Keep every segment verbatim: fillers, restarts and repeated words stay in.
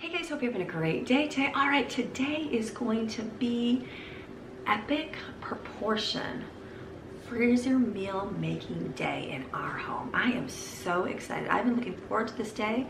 Hey guys, hope you're having a great day today. All right, today is going to be epic proportion freezer meal making day in our home. I am so excited. I've been looking forward to this day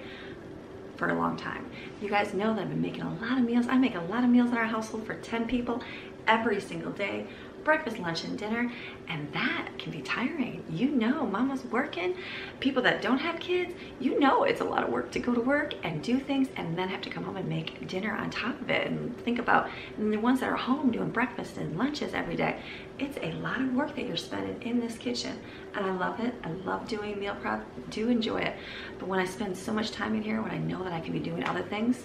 for a long time. You guys know that I've been making a lot of meals. I make a lot of meals in our household for ten people every single day. Breakfast, lunch, and dinner, and that can be tiring. You know, mama's working. People that don't have kids, you know it's a lot of work to go to work and do things and then have to come home and make dinner on top of it and think about, and the ones that are home doing breakfast and lunches every day, it's a lot of work that you're spending in this kitchen. And I love it. I love doing meal prep, do enjoy it. But when I spend so much time in here, when I know that I can be doing other things,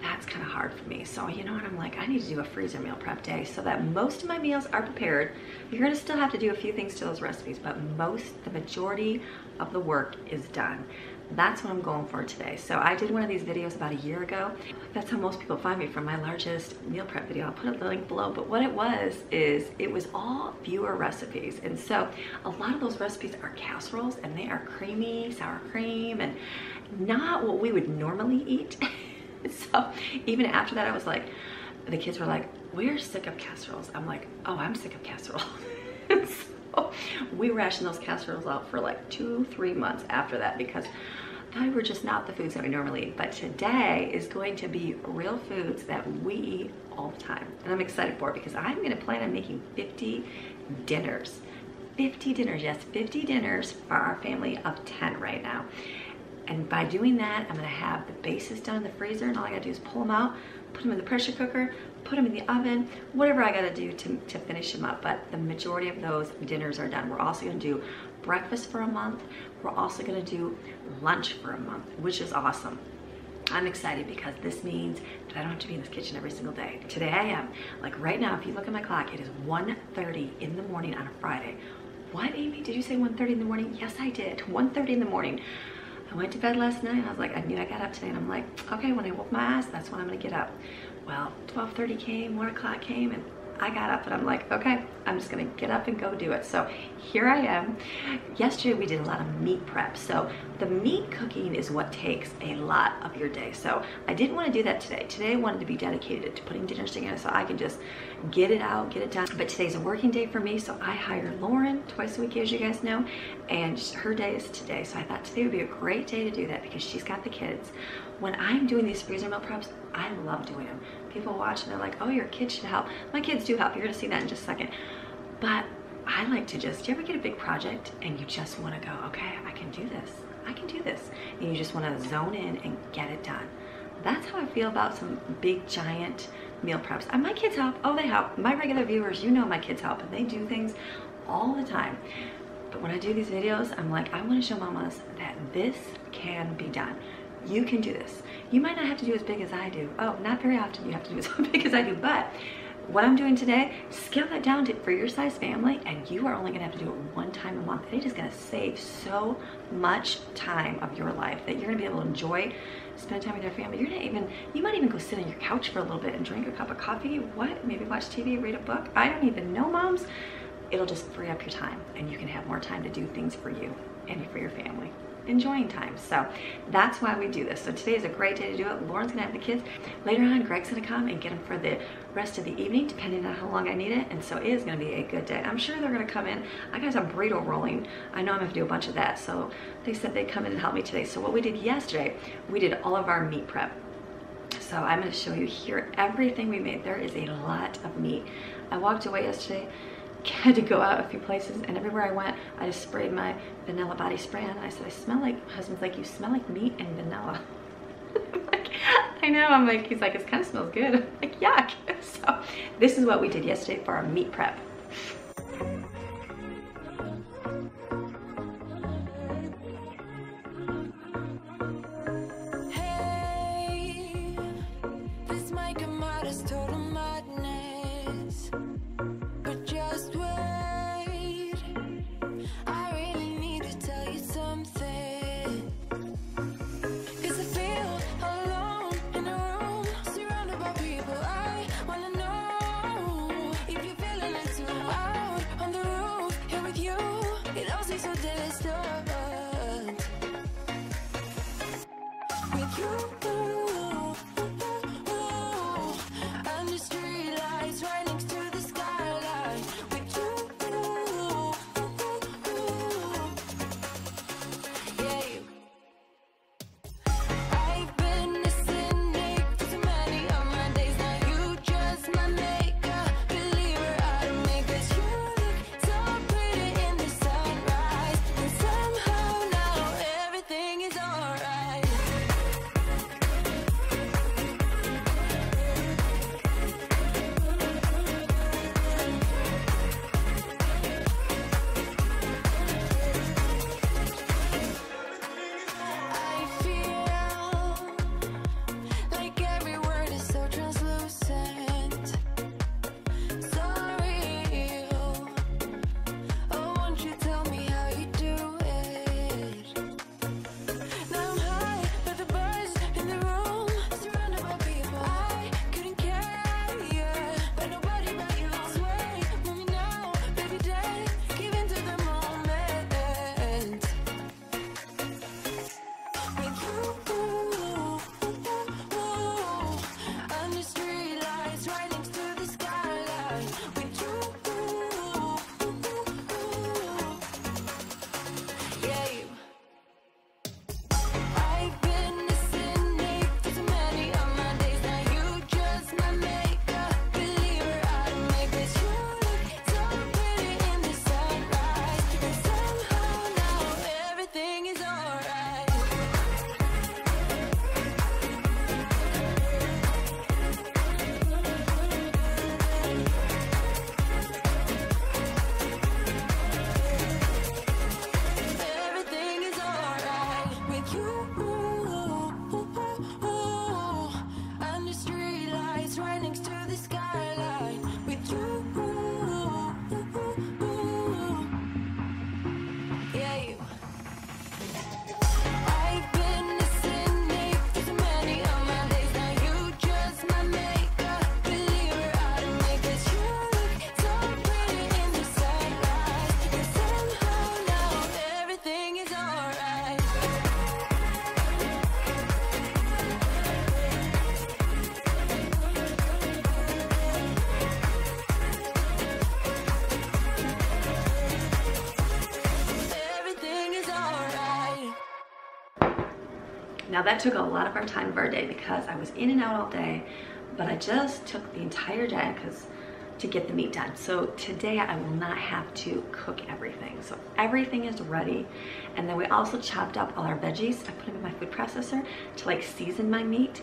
that's kind of hard for me. So you know what, I'm like, I need to do a freezer meal prep day so that most of my meals are prepared. You're gonna still have to do a few things to those recipes, but most, the majority of the work is done. That's what I'm going for today. So I did one of these videos about a year ago. That's how most people find me, from my largest meal prep video. I'll put a link below, but what it was is it was all viewer recipes. And so a lot of those recipes are casseroles, and they are creamy, sour cream, and not what we would normally eat. So even after that, I was like, the kids were like, we're sick of casseroles. I'm like, oh, I'm sick of casseroles. So we rationed those casseroles out for like two, three months after that, because they were just not the foods that we normally eat. But today is going to be real foods that we eat all the time. And I'm excited for it because I'm going to plan on making fifty dinners. fifty dinners, yes, fifty dinners for our family of ten right now. And by doing that, I'm gonna have the bases done in the freezer, and all I gotta do is pull them out, put them in the pressure cooker, put them in the oven, whatever I gotta do to, to finish them up. But the majority of those dinners are done. We're also gonna do breakfast for a month. We're also gonna do lunch for a month, which is awesome. I'm excited because this means that I don't have to be in this kitchen every single day. Today I am. Like right now, if you look at my clock, it is one thirty in the morning on a Friday. What, Amy, did you say one thirty in the morning? Yes, I did, one thirty in the morning. I went to bed last night and I was like, I knew I got up today, and I'm like, okay, when I woke my eyes, that's when I'm gonna get up. Well, twelve thirty came, one o'clock came, and I got up and I'm like, okay, I'm just gonna get up and go do it. So here I am. Yesterday we did a lot of meat prep. So the meat cooking is what takes a lot of your day. So I didn't wanna do that today. Today I wanted to be dedicated to putting dinners together so I can just get it out, get it done. But today's a working day for me. So I hire Lauren twice a week, as you guys know, and her day is today. So I thought today would be a great day to do that because she's got the kids. When I'm doing these freezer meal preps, I love doing them. People watch and they're like, oh, your kids should help. My kids do help. You're gonna see that in just a second. But I like to just, do you ever get a big project and you just wanna go, okay, I can do this. I can do this. And you just wanna zone in and get it done. That's how I feel about some big, giant meal preps. And my kids help. Oh, they help. My regular viewers, you know my kids help, and they do things all the time. But when I do these videos, I'm like, I wanna show mamas that this can be done. You can do this. You might not have to do as big as I do. Oh, not very often you have to do as big as I do, but what I'm doing today, scale that down to, for your size family, and you are only gonna have to do it one time a month. It is gonna save so much time of your life that you're gonna be able to enjoy, spend time with your family. You're gonna even, you might even go sit on your couch for a little bit and drink a cup of coffee. What? Maybe watch T V, read a book. I don't even know, moms. It'll just free up your time, and you can have more time to do things for you and for your family. Enjoying time. So that's why we do this. So today is a great day to do it. Lauren's gonna have the kids. Later on, Greg's gonna come and get them for the rest of the evening, depending on how long I need it. And so it is gonna be a good day. I'm sure they're gonna come in. I got some burrito rolling. I know I'm gonna have to do a bunch of that. So they said they'd come in and help me today. So what we did yesterday, we did all of our meat prep. So I'm gonna show you here everything we made. There is a lot of meat. I walked away yesterday, had to go out a few places, and everywhere I went, I just sprayed my vanilla body spray on. I said, I smell like, my husband's like, you smell like meat and vanilla. I'm like, I know. I'm like, he's like, it kind of smells good. I'm like, yuck. So this is what we did yesterday for our meat prep. I Now that took a lot of our time of our day because I was in and out all day, but I just took the entire day because to get the meat done. So today I will not have to cook everything. So everything is ready. And then we also chopped up all our veggies. I put them in my food processor to like season my meat.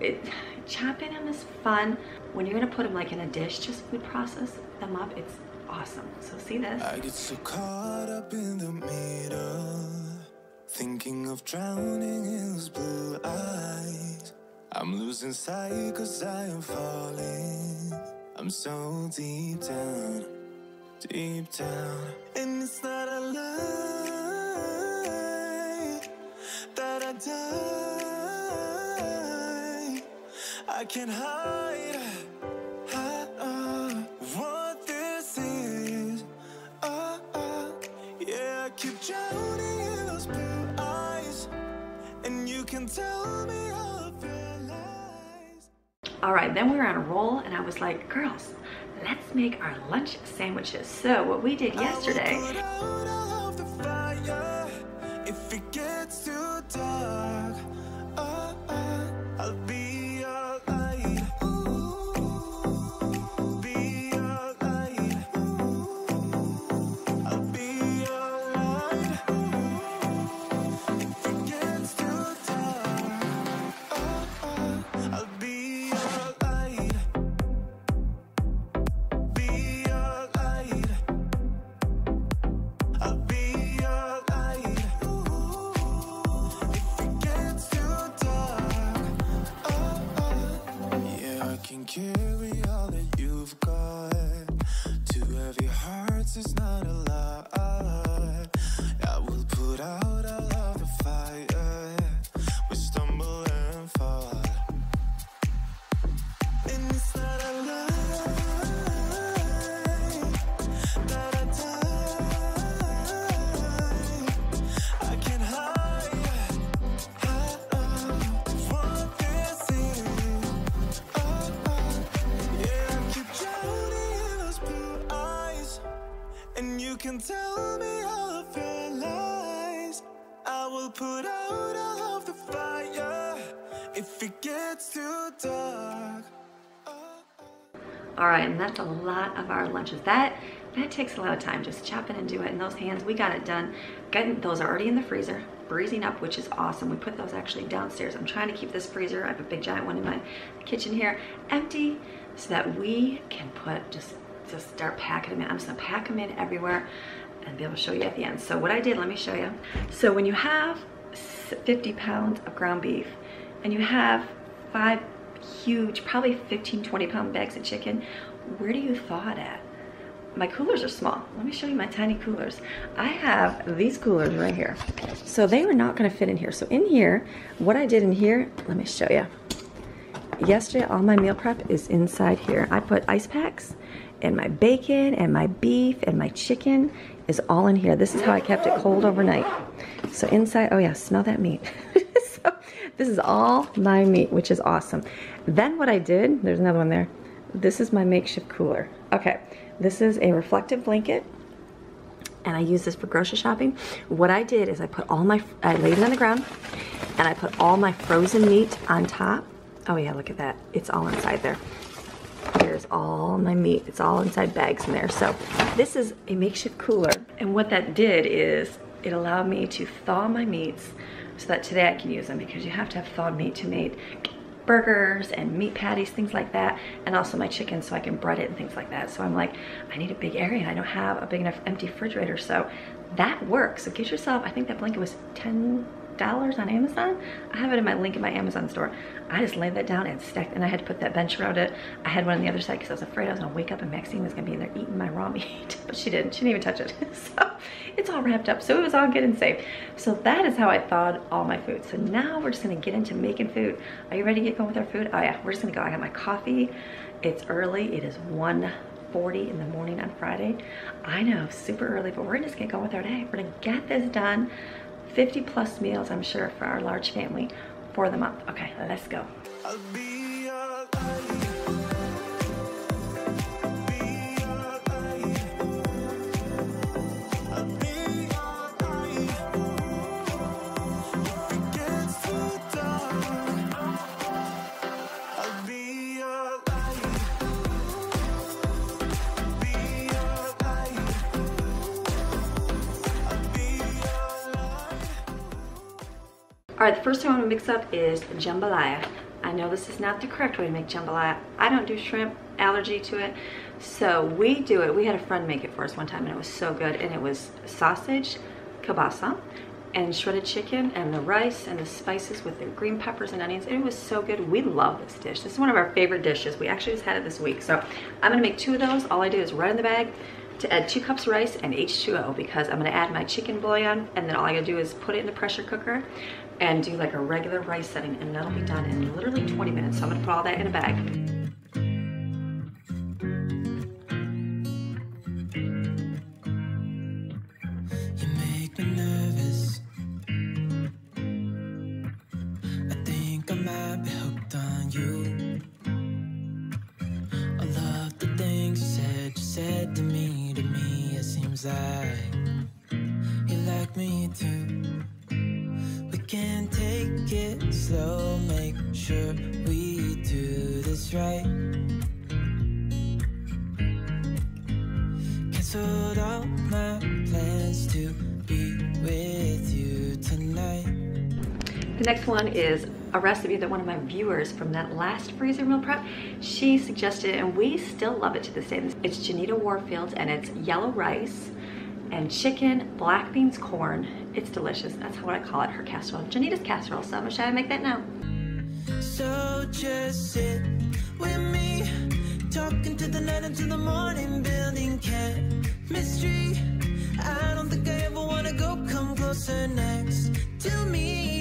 It, chopping them is fun. When you're gonna put them like in a dish, just food process them up. It's awesome. So see this? I get so caught up in the middle, thinking of drowning in those blue eyes. I'm losing sight cause I am falling. I'm so deep down, deep down. And it's not a lie that I die. I can't hide, hide uh, what this is. Uh, uh, yeah, I keep drowning in those blue eyes. And you can tell me all of your lies. All right, then we were on a roll and I was like, girls, let's make our lunch sandwiches. So what we did yesterday, all right, and that's a lot of our lunches. That that takes a lot of time, just chopping and doing it. And those hands, we got it done. Getting, those are already in the freezer, breezing up, which is awesome. We put those actually downstairs. I'm trying to keep this freezer, I have a big giant one in my kitchen here, empty, so that we can put, just, just start packing them in. I'm just gonna pack them in everywhere and be able to show you at the end. So what I did, let me show you. So when you have fifty pounds of ground beef and you have five huge, probably fifteen, twenty pound bags of chicken, where do you thaw it at? My coolers are small. Let me show you my tiny coolers. I have these coolers right here. So they were not gonna fit in here. So in here, what I did in here, let me show you. Yesterday, all my meal prep is inside here. I put ice packs and my bacon and my beef and my chicken is all in here. This is how I kept it cold overnight. So inside, oh yeah, smell that meat. So this is all my meat, which is awesome. Then what I did, there's another one there. This is my makeshift cooler. Okay, this is a reflective blanket, and I use this for grocery shopping. What I did is I put all my, I laid it on the ground, and I put all my frozen meat on top. Oh yeah, look at that. It's all inside there. Here's all my meat. It's all inside bags in there. So this is a makeshift cooler. And what that did is it allowed me to thaw my meats so that today I can use them, because you have to have thawed meat to make burgers and meat patties, things like that, and also my chicken so I can bread it and things like that. So I'm like, I need a big area. I don't have a big enough empty refrigerator, so that works. So get yourself, I think that blanket was ten dollars on Amazon. I have it in my link in my Amazon store. I just laid that down and stacked, and I had to put that bench around it. I had one on the other side because I was afraid I was gonna wake up and Maxine was gonna be in there eating my raw meat, but she didn't, she didn't even touch it. So it's all wrapped up, so it was all good and safe. So that is how I thawed all my food. So now we're just gonna get into making food. Are you ready to get going with our food? Oh yeah, we're just gonna go. I got my coffee. It's early, it is one forty in the morning on Friday. I know, super early, but we're just gonna go with our day. We're gonna get this done. fifty plus meals, I'm sure, for our large family for the month. Okay, let's go. I'll be your life. I'll be your life. I'll be your life. If it gets to All right, the first thing I'm gonna mix up is jambalaya. I know this is not the correct way to make jambalaya. I don't do shrimp, allergy to it. So we do it, we had a friend make it for us one time and it was so good. And it was sausage, kielbasa, and shredded chicken, and the rice and the spices with the green peppers and onions. It was so good. We love this dish. This is one of our favorite dishes. We actually just had it this week. So I'm gonna make two of those. All I do is right in the bag to add two cups of rice and H two O, because I'm gonna add my chicken bouillon, and then all I gotta do is put it in the pressure cooker and do like a regular rice setting, and that'll be done in literally twenty minutes. So I'm gonna put all that in a bag. The next one is a recipe that one of my viewers from that last freezer meal prep, she suggested, and we still love it to this day. It's Juanita Warfield, and it's yellow rice and chicken, black beans, corn. It's delicious. That's what I call it, her casserole. Juanita's casserole, so I'm gonna try to make that now. So just sit with me, talking to the night until the morning, building chemistry. I don't think I ever wanna go come closer next to me.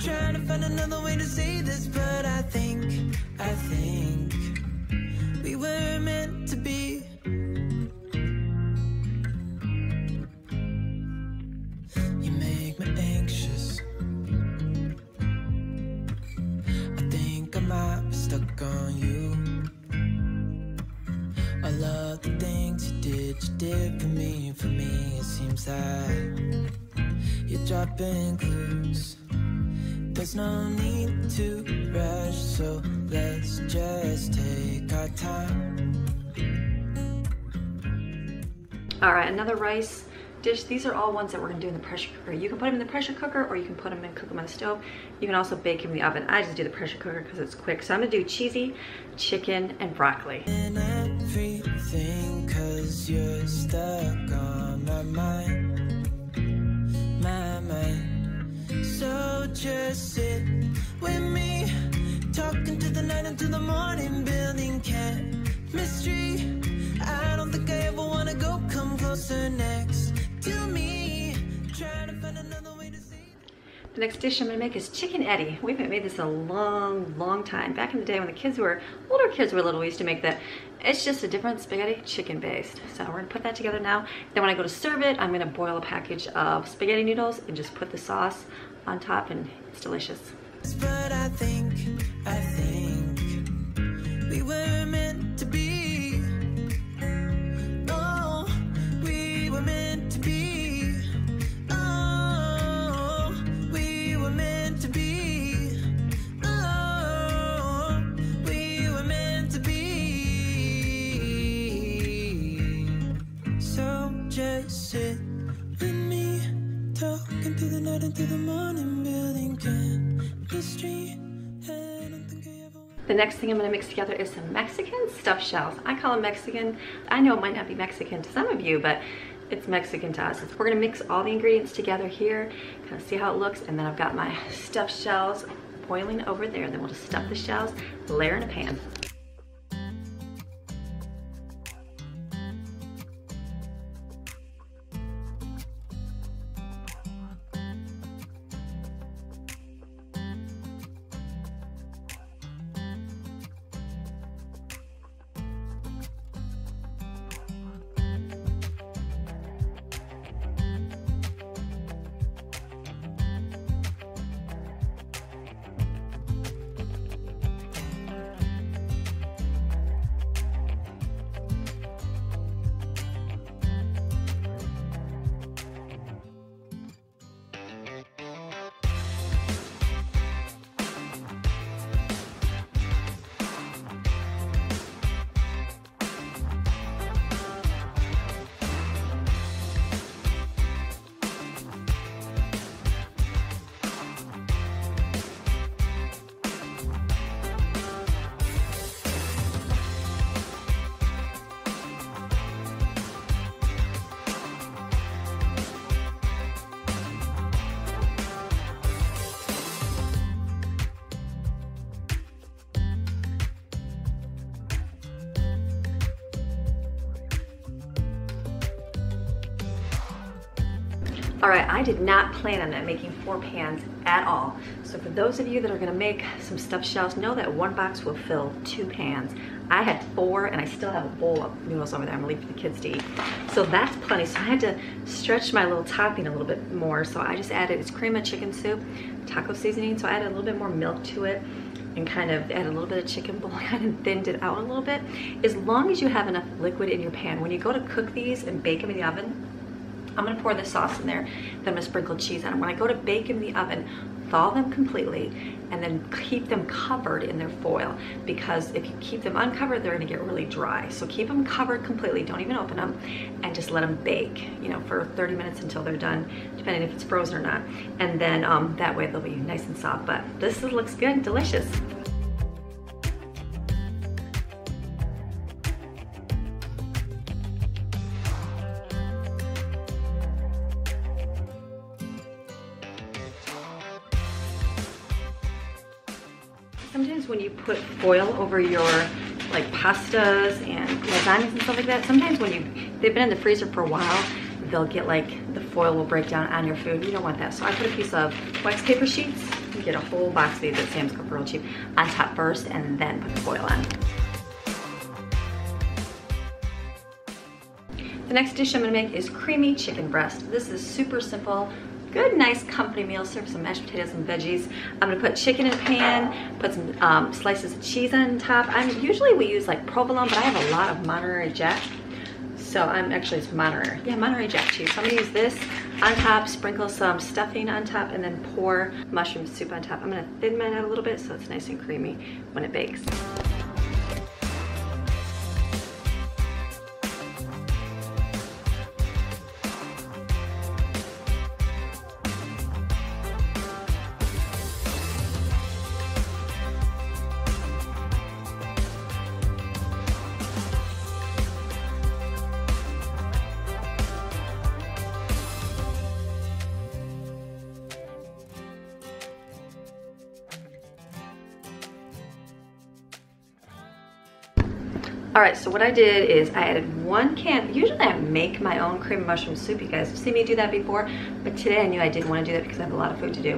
Trying to find another way to say this, but I think, I think we were meant to be. You make me anxious. I think I might be stuck on you. I love the things you did, you did for me, for me. It seems like you're dropping clues. There's no need to rush, so let's just take our time. All right, another rice dish. These are all ones that we're gonna do in the pressure cooker. You can put them in the pressure cooker, or you can put them and cook them on the stove. You can also bake them in the oven. I just do the pressure cooker because it's quick. So I'm gonna do cheesy chicken and broccoli. And everything, cause you're stuck on my mind, my mind. So just sit with me, talking to the night until the morning, building chemistry. I don't think I ever wanna go come closer next to me. Trying to find another way to see. The next dish I'm gonna make is chicken eddy. We haven't made this in a long, long time. Back in the day when the kids were, older kids were little, we used to make that. It's just a different spaghetti, chicken based. So we're gonna put that together now. Then when I go to serve it, I'm gonna boil a package of spaghetti noodles and just put the sauce on top, and it's delicious. But I think, I think we were meant to be. Oh, we were meant to be. Oh, we were meant to be. Oh, we were meant to be. So just sit with me, talking to the night until the morning. The next thing I'm gonna mix together is some Mexican stuffed shells. I call them Mexican. I know it might not be Mexican to some of you, but it's Mexican to us. We're gonna mix all the ingredients together here, kind of see how it looks, and then I've got my stuffed shells boiling over there. Then we'll just stuff the shells, layer in a pan. All right, I did not plan on that, making four pans at all. So for those of you that are gonna make some stuffed shells, know that one box will fill two pans. I had four and I still have a bowl of noodles over there I'm gonna leave for the kids to eat. So that's plenty. So I had to stretch my little topping a little bit more. So I just added, it's cream of chicken soup, taco seasoning. So I added a little bit more milk to it and kind of add a little bit of chicken bouillon and thinned it out a little bit. As long as you have enough liquid in your pan, when you go to cook these and bake them in the oven, I'm gonna pour the sauce in there, then I'm gonna sprinkle cheese on them. When I go to bake in the oven, thaw them completely and then keep them covered in their foil, because if you keep them uncovered, they're gonna get really dry. So keep them covered completely, don't even open them, and just let them bake, you know, for thirty minutes until they're done, depending if it's frozen or not. And then um, that way they'll be nice and soft, but this is, looks good, delicious. Sometimes when you put foil over your like pastas and lasagnas and stuff like that, sometimes when you, they've been in the freezer for a while, they'll get like, the foil will break down on your food. You don't want that. So I put a piece of wax paper sheets, you get a whole box of these at Sam's Club for real cheap, on top first and then put the foil on. The next dish I'm gonna make is creamy chicken breast. This is super simple. Good, nice company meal. Serve some mashed potatoes and veggies. I'm gonna put chicken in a pan, put some um, slices of cheese on top. I'm usually we use like provolone, but I have a lot of Monterey Jack. So I'm actually, it's Monterey, yeah, Monterey Jack cheese. So I'm gonna use this on top, sprinkle some stuffing on top, and then pour mushroom soup on top. I'm gonna thin mine out a little bit so it's nice and creamy when it bakes. All right, so what I did is I added one can, usually I make my own cream of mushroom soup. You guys have seen me do that before, but today I knew I didn't want to do that because I have a lot of food to do.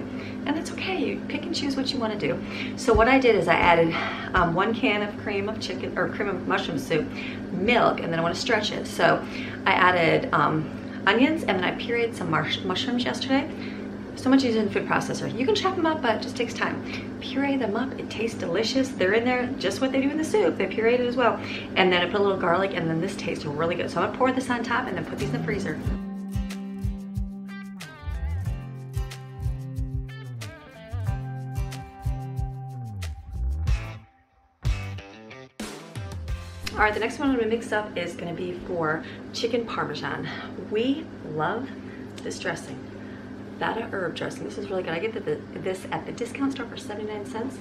And that's okay, you pick and choose what you want to do. So what I did is I added um, one can of cream of chicken, or cream of mushroom soup, milk, and then I want to stretch it. So I added um, onions, and then I pureed some mushrooms yesterday. So much easier than food processor. You can chop them up, but it just takes time. Puree them up, it tastes delicious. They're in there, just what they do in the soup. They pureed it as well. And then I put a little garlic, and then this tastes really good. So I'm gonna pour this on top and then put these in the freezer. All right, the next one I'm gonna mix up is gonna be for chicken parmesan. We love this dressing. That herb dressing. This is really good. I get the, the, this at the discount store for seventy-nine cents.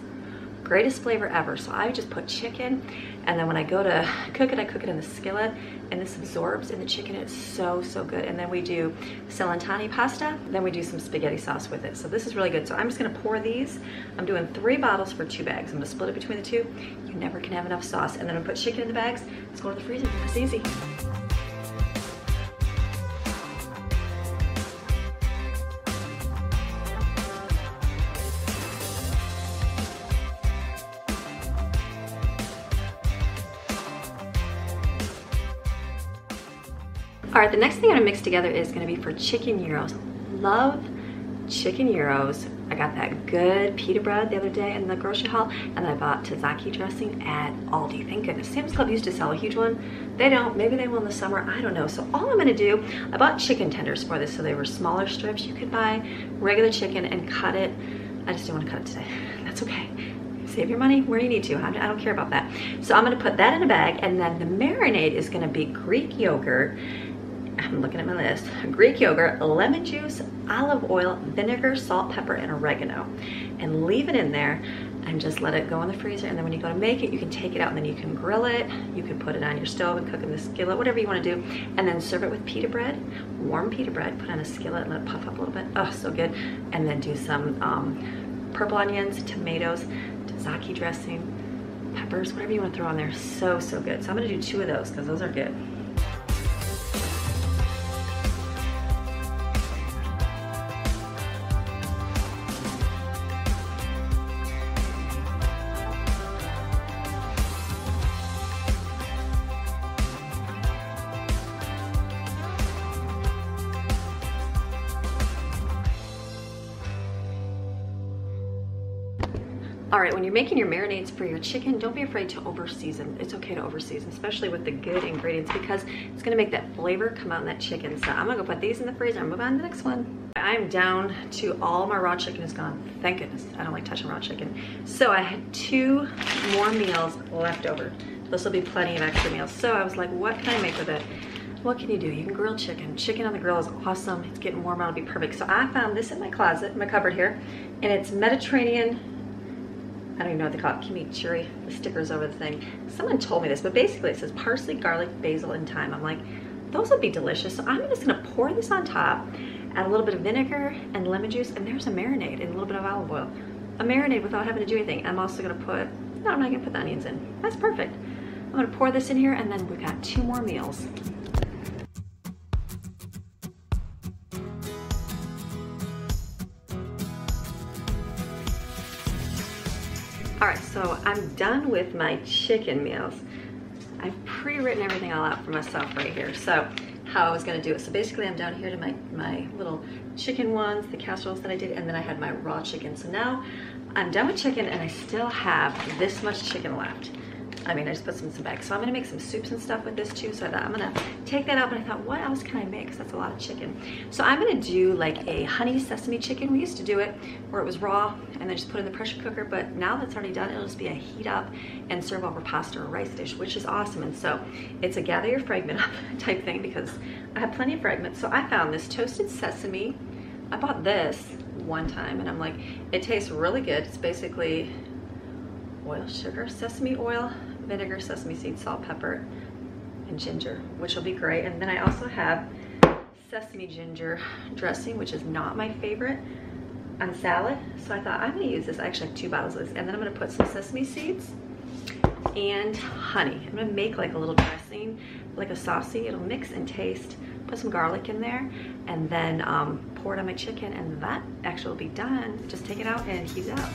Greatest flavor ever. So I just put chicken, and then when I go to cook it, I cook it in the skillet, and this absorbs in the chicken. It's so, so good. And then we do salentani pasta, then we do some spaghetti sauce with it. So this is really good. So I'm just gonna pour these. I'm doing three bottles for two bags. I'm gonna split it between the two. You never can have enough sauce. And then I put chicken in the bags. Let's go to the freezer. It's easy. All right, the next thing I'm gonna mix together is gonna be for chicken gyros. Love chicken gyros. I got that good pita bread the other day in the grocery haul, and I bought tzatziki dressing at Aldi. Thank goodness. Sam's Club used to sell a huge one. They don't, maybe they will in the summer, I don't know. So all I'm gonna do, I bought chicken tenders for this, so they were smaller strips. You could buy regular chicken and cut it. I just didn't wanna cut it today. That's okay. Save your money where you need to. I don't care about that. So I'm gonna put that in a bag, and then the marinade is gonna be Greek yogurt. I'm looking at my list. Greek yogurt, lemon juice, olive oil, vinegar, salt, pepper, and oregano. And leave it in there and just let it go in the freezer. And then when you go to make it, you can take it out and then you can grill it. You can put it on your stove and cook in the skillet, whatever you want to do. And then serve it with pita bread, warm pita bread, put on a skillet and let it puff up a little bit. Oh, so good. And then do some um, purple onions, tomatoes, tzatziki dressing, peppers, whatever you want to throw on there. So, so good. So I'm going to do two of those because those are good. All right, when you're making your marinades for your chicken, don't be afraid to overseason. It's okay to overseason, especially with the good ingredients, because it's gonna make that flavor come out in that chicken. So I'm gonna go put these in the freezer and move on to the next one. I'm down to all my raw chicken is gone. Thank goodness, I don't like touching raw chicken. So I had two more meals left over. This will be plenty of extra meals. So I was like, what can I make with it? What can you do? You can grill chicken. Chicken on the grill is awesome. It's getting warm out, it'll be perfect. So I found this in my closet, my cupboard here, and it's Mediterranean, I don't even know what they call it, chimichurri, the stickers over the thing. Someone told me this, but basically it says parsley, garlic, basil, and thyme. I'm like, those would be delicious. So I'm just gonna pour this on top, add a little bit of vinegar and lemon juice, and there's a marinade and a little bit of olive oil. A marinade without having to do anything. I'm also gonna put, no, I'm not gonna put the onions in. That's perfect. I'm gonna pour this in here, and then we've got two more meals. All right, so I'm done with my chicken meals. I've pre-written everything all out for myself right here, so how I was gonna do it. So basically I'm down here to my, my little chicken ones, the casseroles that I did, and then I had my raw chicken. So now I'm done with chicken, and I still have this much chicken left. I mean, I just put some, some back. So I'm gonna make some soups and stuff with this too. So I thought I'm gonna take that out, but I thought, what else can I make? Cause that's a lot of chicken. So I'm gonna do like a honey sesame chicken. We used to do it where it was raw and then just put it in the pressure cooker, but now that's already done, it'll just be a heat up and serve over pasta or rice dish, which is awesome. And so it's a gather your fragment up type thing, because I have plenty of fragments. So I found this toasted sesame. I bought this one time and I'm like, it tastes really good. It's basically oil, sugar, sesame oil, vinegar, sesame seeds, salt, pepper, and ginger, which will be great. And then I also have sesame ginger dressing, which is not my favorite, on salad. So I thought I'm gonna use this. I actually have two bottles of this. And then I'm gonna put some sesame seeds and honey. I'm gonna make like a little dressing, like a saucy. It'll mix and taste. Put some garlic in there, and then um, pour it on my chicken, and that actually will be done. Just take it out and heat it up.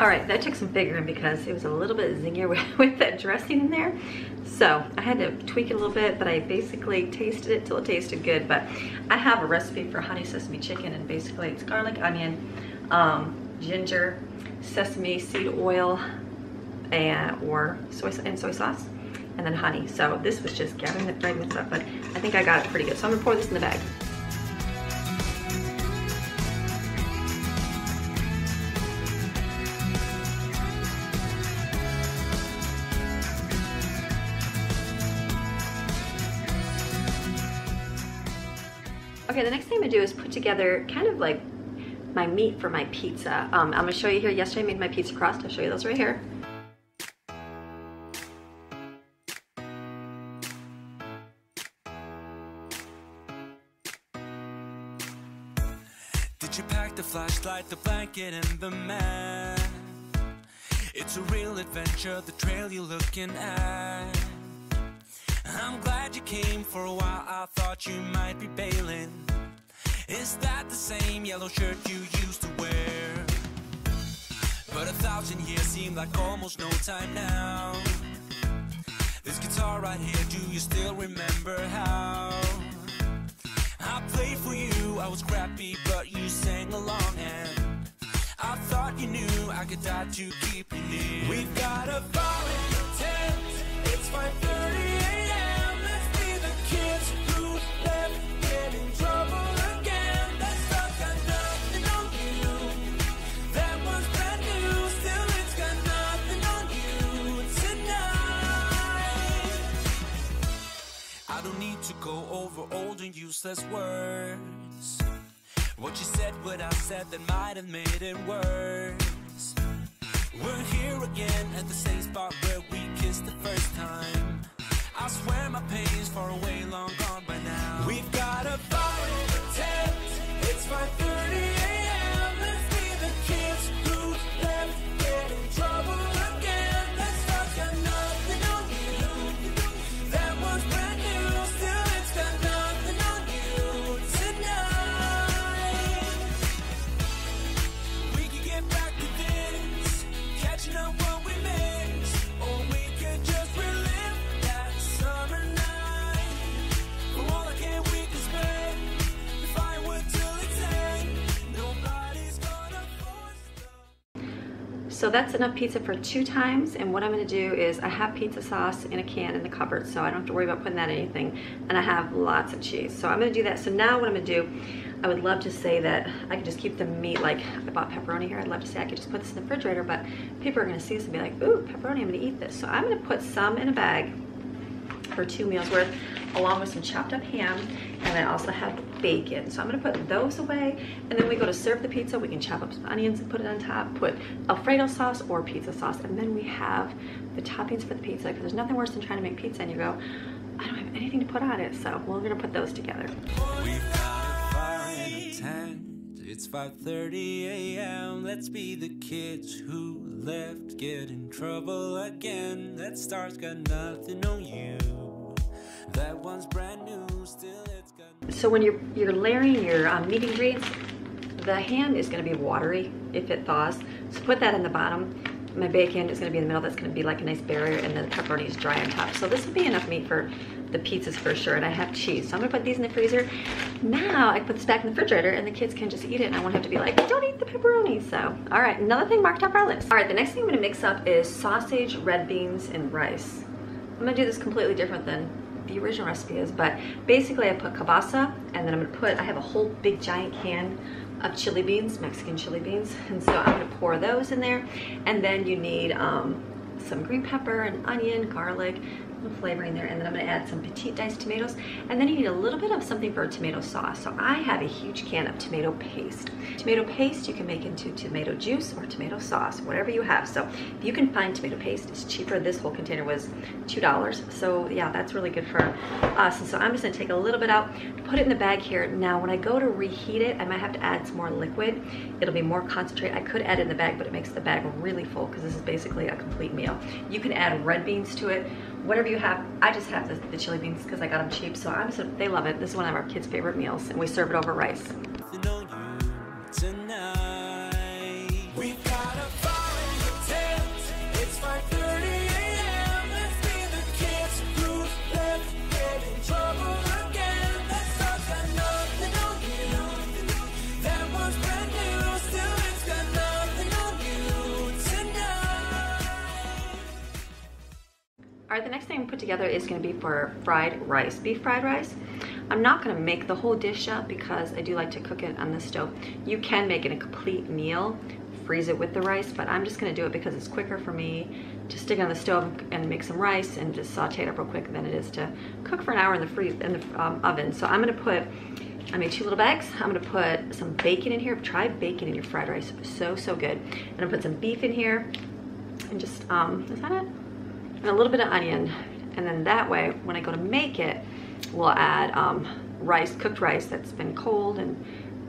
All right, that took some figuring because it was a little bit zingier with, with that dressing in there. So I had to tweak it a little bit, but I basically tasted it till it tasted good. But I have a recipe for honey sesame chicken, and basically it's garlic, onion, um, ginger, sesame seed oil, and or soy and soy sauce, and then honey. So this was just gathering the fragments up, but I think I got it pretty good. So I'm gonna pour this in the bag. Okay, the next thing I'm gonna do is put together kind of like my meat for my pizza. Um, I'm gonna show you here. Yesterday I made my pizza crust. I'll show you those right here. Did you pack the flashlight, the blanket, and the man? It's a real adventure, the trail you're looking at. I'm glad you came. For a while I thought you might be bailing. Is that the same yellow shirt you used to wear? But a thousand years seem like almost no time now. This guitar right here, do you still remember how? I played for you, I was crappy, but you sang along, and I thought you knew I could die to keep you near. We've got a ball in your tent. It's five thirty a m Kids who left get in trouble again. That's stuff got nothing on you. That was brand new. Still it's got nothing on you tonight. I don't need to go over old and useless words. What you said, what I said, that might have made it worse. We're here again at the same spot where we kissed the first time. I swear my pain's far away, long gone by now. We've got a fire in the tent. It's five thirty a m Let's be the So that's enough pizza for two times, and what I'm gonna do is I have pizza sauce in a can in the cupboard, so I don't have to worry about putting that in anything, and I have lots of cheese. So I'm gonna do that. So now what I'm gonna do, I would love to say that I could just keep the meat, like I bought pepperoni here, I'd love to say I could just put this in the refrigerator, but people are gonna see this and be like, ooh, pepperoni, I'm gonna eat this. So I'm gonna put some in a bag for two meals worth, along with some chopped up ham, and I also have bacon. So I'm gonna put those away, and then we go to serve the pizza. We can chop up some onions and put it on top, put Alfredo sauce or pizza sauce, and then we have the toppings for the pizza, because there's nothing worse than trying to make pizza and you go, I don't have anything to put on it. So we're gonna put those together. It's five thirty a m Let's be the kids who left, get in trouble again. That star's got nothing on you. That one's brand new, still it's got... So when you're, you're layering your um, meat ingredients, the ham is gonna be watery if it thaws. So put that in the bottom. My bacon is gonna be in the middle. That's gonna be like a nice barrier, and then the pepperoni is dry on top. So this will be enough meat for the pizzas for sure, and I have cheese. So I'm gonna put these in the freezer. Now I put this back in the refrigerator and the kids can just eat it, and I won't have to be like, don't eat the pepperoni. So, all right, another thing marked off our list. All right, the next thing I'm gonna mix up is sausage, red beans, and rice. I'm gonna do this completely different than the original recipe is, but basically I put kielbasa, and then I'm gonna put, I have a whole big giant can of chili beans, Mexican chili beans, and so I'm gonna pour those in there. And then you need um, some green pepper and onion, garlic, flavoring there, and then I'm gonna add some petite diced tomatoes, and then you need a little bit of something for a tomato sauce. So I have a huge can of tomato paste. Tomato paste you can make into tomato juice or tomato sauce, whatever you have. So if you can find tomato paste, it's cheaper. This whole container was two dollars, so yeah, that's really good for us. And so I'm just gonna take a little bit out, put it in the bag here. Now when I go to reheat it, I might have to add some more liquid. It'll be more concentrate. I could add it in the bag, but it makes the bag really full, because this is basically a complete meal. You can add red beans to it, whatever you have. I just have the, the chili beans because I got them cheap, so I'm so they love it. This is one of our kids' favorite meals, and we serve it over rice. Alright, the next thing I'm gonna put together is gonna be for fried rice, beef fried rice. I'm not gonna make the whole dish up because I do like to cook it on the stove. You can make it a complete meal, freeze it with the rice, but I'm just gonna do it because it's quicker for me to stick on the stove and make some rice and just saute it up real quick than it is to cook for an hour in the freeze in the um, oven. So I'm gonna put, I made two little bags. I'm gonna put some bacon in here. Try bacon in your fried rice, so so good. I'm gonna put some beef in here, and just um, is that it? And a little bit of onion, and then that way when I go to make it, we'll add um, rice, cooked rice that's been cold and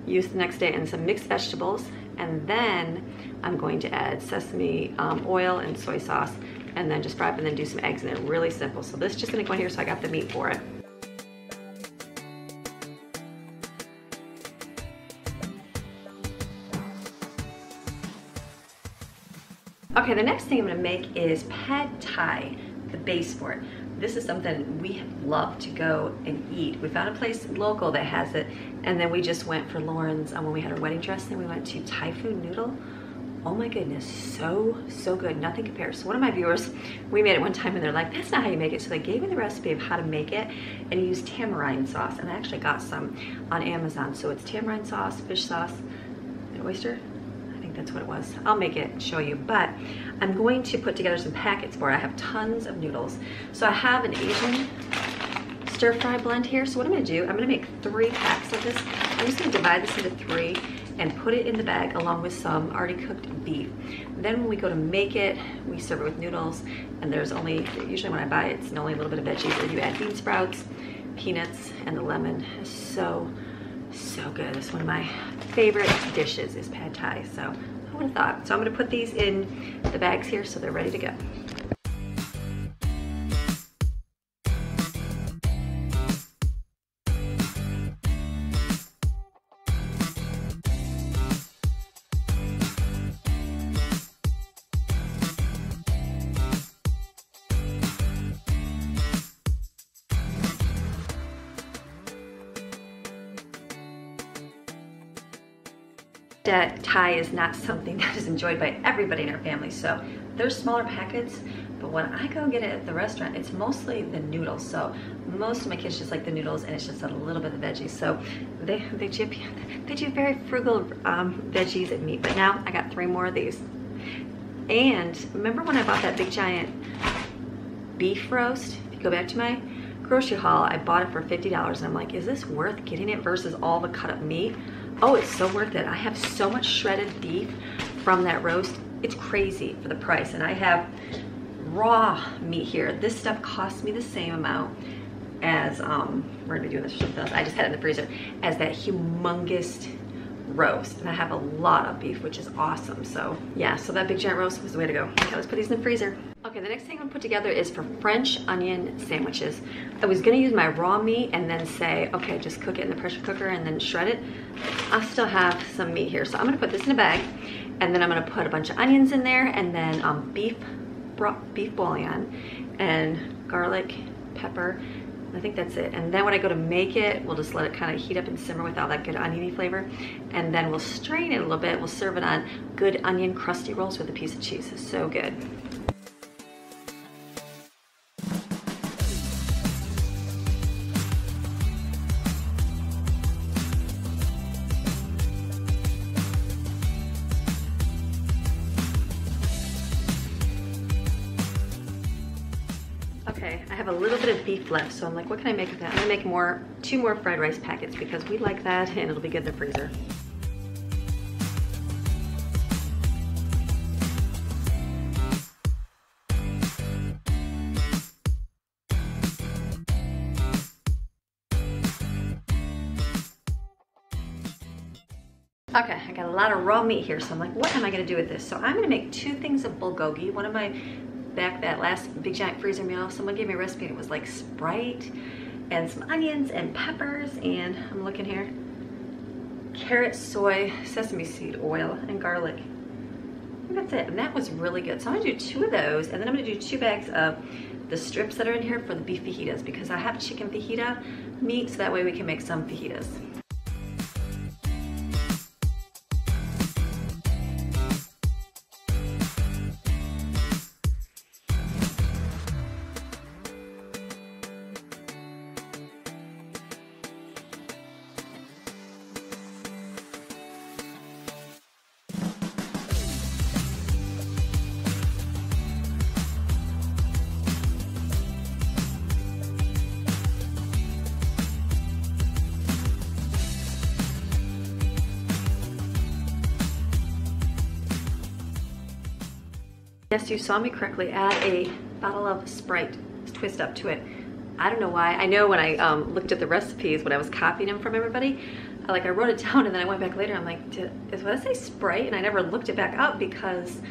used the next day, and some mixed vegetables, and then I'm going to add sesame um, oil and soy sauce, and then just fry up, and then do some eggs in it. Really simple. So this is just gonna go in here, so I got the meat for it. Okay, the next thing I'm gonna make is pad thai, the base for it. This is something we love to go and eat. We found a place local that has it, and then we just went for Lauren's, um, when we had her wedding dress, then we went to Thai food noodle. Oh my goodness, so, so good, nothing compares. So one of my viewers, we made it one time and they're like, that's not how you make it. So they gave me the recipe of how to make it, and used tamarind sauce, and I actually got some on Amazon. So it's tamarind sauce, fish sauce, and oyster. That's what it was. I'll make it and show you, but I'm going to put together some packets for it. I have tons of noodles. So I have an Asian stir fry blend here. So what I'm gonna do, I'm gonna make three packs of this. I'm just gonna divide this into three and put it in the bag along with some already cooked beef. Then when we go to make it, we serve it with noodles, and there's only, usually when I buy it, it's only a little bit of veggies, or you add bean sprouts, peanuts, and the lemon. So, so good. It's one of my favorite dishes is pad thai, so I would have thought. So I'm gonna put these in the bags here so they're ready to go. that Thai is not something that is enjoyed by everybody in our family, so there's smaller packets. But when I go get it at the restaurant, it's mostly the noodles. So most of my kids just like the noodles, and it's just a little bit of veggies. So they they chip they do very frugal um, veggies and meat. But now I got three more of these. And remember when I bought that big giant beef roast? If you go back to my grocery haul, I bought it for fifty dollars, and I'm like, is this worth getting it versus all the cut up meat? Oh, it's so worth it. I have so much shredded beef from that roast. It's crazy for the price. And I have raw meat here. This stuff costs me the same amount as um we're gonna be doing this for something else. I just had it in the freezer as that humongous roast, and I have a lot of beef, which is awesome. So yeah, so that big giant roast was the way to go. Okay, let's put these in the freezer. Okay, the next thing I'm gonna put together is for French onion sandwiches. I was gonna use my raw meat and then say, okay, just cook it in the pressure cooker and then shred it. I still have some meat here, so I'm gonna put this in a bag, and then I'm gonna put a bunch of onions in there, and then um beef beef bouillon and garlic, pepper. I think that's it. And then when I go to make it, we'll just let it kind of heat up and simmer with all that good oniony flavor, and then we'll strain it a little bit. We'll serve it on good onion crusty rolls with a piece of cheese. It's so good. Beef left, so I'm like, what can I make of that? I'm gonna make more two more fried rice packets because we like that, and it'll be good in the freezer. Okay, I got a lot of raw meat here, so I'm like, what am I gonna do with this? So I'm gonna make two things of bulgogi. One of my back that last big giant freezer meal, someone gave me a recipe, and it was like Sprite and some onions and peppers, and I'm looking here, carrot, soy, sesame seed oil, and garlic. And that's it, and that was really good. So I'm gonna do two of those, and then I'm gonna do two bags of the strips that are in here for the beef fajitas, because I have chicken fajita meat, so that way we can make some fajitas. Yes, you saw me correctly. Add a bottle of Sprite twist up to it. I don't know why. I know when I um, looked at the recipes, when I was copying them from everybody, I, like I wrote it down, and then I went back later. I'm like, did is what I say Sprite? And I never looked it back up because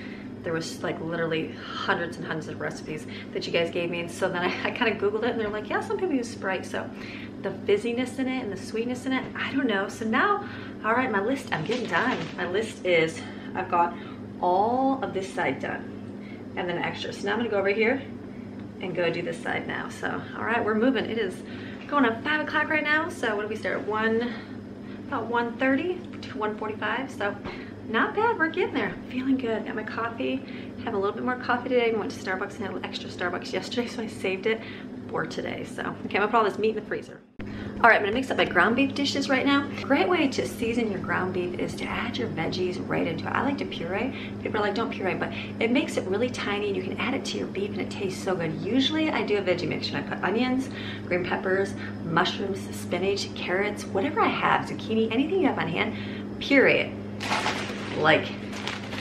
there was like literally hundreds and hundreds of recipes that you guys gave me. And so then I, I kind of Googled it, and they're like, yeah, some people use Sprite. So the fizziness in it and the sweetness in it, I don't know. So now, all right, my list, I'm getting done. My list is, I've got all of this side done, and then extra. So now I'm gonna go over here and go do this side now. So, all right, we're moving. It is going on five o'clock right now. So what do we start at one, about one thirty to one forty-five. So not bad, we're getting there. Feeling good, got my coffee. Have a little bit more coffee today. I went to Starbucks and had extra Starbucks yesterday, so I saved it for today. So, okay, I'm gonna put all this meat in the freezer. All right, I'm gonna mix up my ground beef dishes right now. A great way to season your ground beef is to add your veggies right into it. I like to puree. People are like, don't puree, but it makes it really tiny, and you can add it to your beef, and it tastes so good. Usually, I do a veggie mixture. I put onions, green peppers, mushrooms, spinach, carrots, whatever I have, zucchini, anything you have on hand, puree it. Like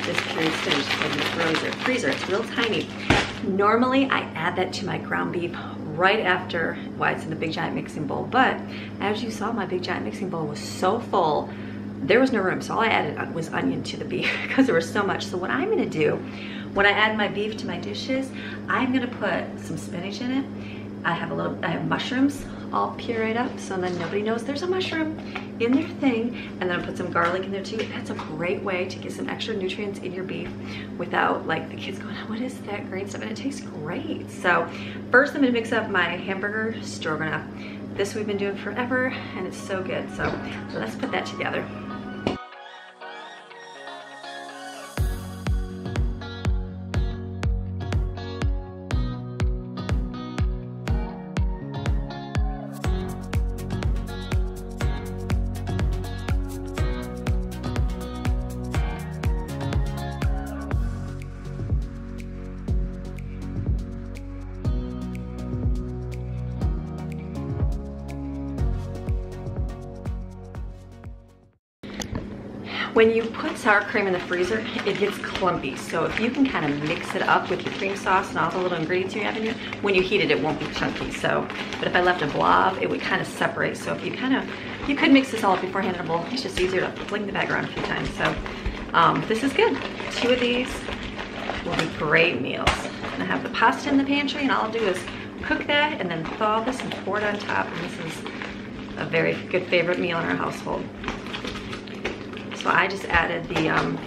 this pureed spinach in the freezer. Freezer, it's real tiny. Normally, I add that to my ground beef right after why well, it's in the big giant mixing bowl, but as you saw, my big giant mixing bowl was so full, there was no room, so all I added was onion to the beef because there was so much. So what I'm gonna do, when I add my beef to my dishes, I'm gonna put some spinach in it. I have a little, I have mushrooms all pureed up, so then nobody knows there's a mushroom in their thing, and then I put some garlic in there too. That's a great way to get some extra nutrients in your beef without like the kids going, what is that green stuff? And it tastes great. So first I'm gonna mix up my hamburger stroganoff. This we've been doing forever, and it's so good. So let's put that together. When you put sour cream in the freezer, it gets clumpy. So if you can kind of mix it up with your cream sauce and all the little ingredients you have in here, when you heat it, it won't be chunky. So, but if I left a blob, it would kind of separate. So if you kind of, you could mix this all up beforehand in a bowl. It's just easier to fling the bag around a few times. So um, this is good. Two of these will be great meals. And I have the pasta in the pantry, and all I'll do is cook that and then thaw this and pour it on top. And this is a very good favorite meal in our household. So I just added the um,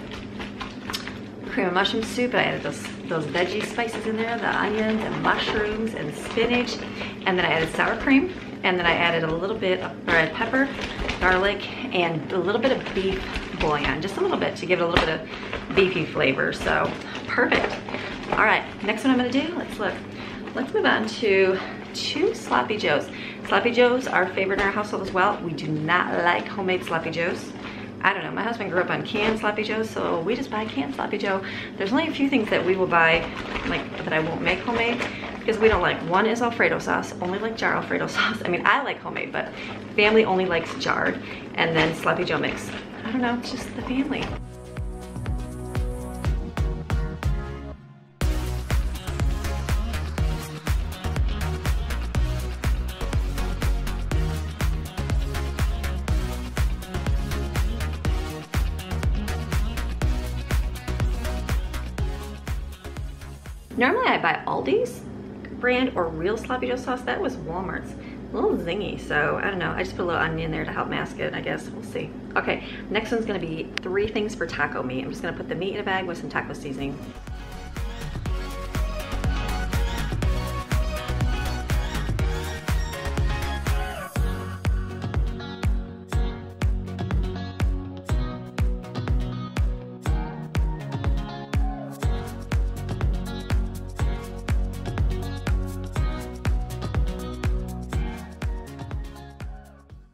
cream of mushroom soup. I added those, those veggie spices in there, the onions and mushrooms and spinach. And then I added sour cream. And then I added a little bit of red pepper, garlic, and a little bit of beef bouillon. Just a little bit to give it a little bit of beefy flavor. So perfect. All right, next one I'm gonna do, let's look. Let's move on to two sloppy joes. Sloppy joes are favorite in our household as well. We do not like homemade sloppy joes. I don't know, my husband grew up on canned sloppy joes, so we just buy canned sloppy joe. There's only a few things that we will buy, like that I won't make homemade, because we don't like. One is Alfredo sauce, only like jar Alfredo sauce. I mean, I like homemade, but family only likes jarred, and then sloppy joe mix. I don't know, it's just the family. Normally I buy Aldi's brand or real sloppy joe sauce. That was Walmart's. A little zingy, so I don't know. I just put a little onion there to help mask it, I guess. We'll see. Okay, next one's gonna be three things for taco meat. I'm just gonna put the meat in a bag with some taco seasoning.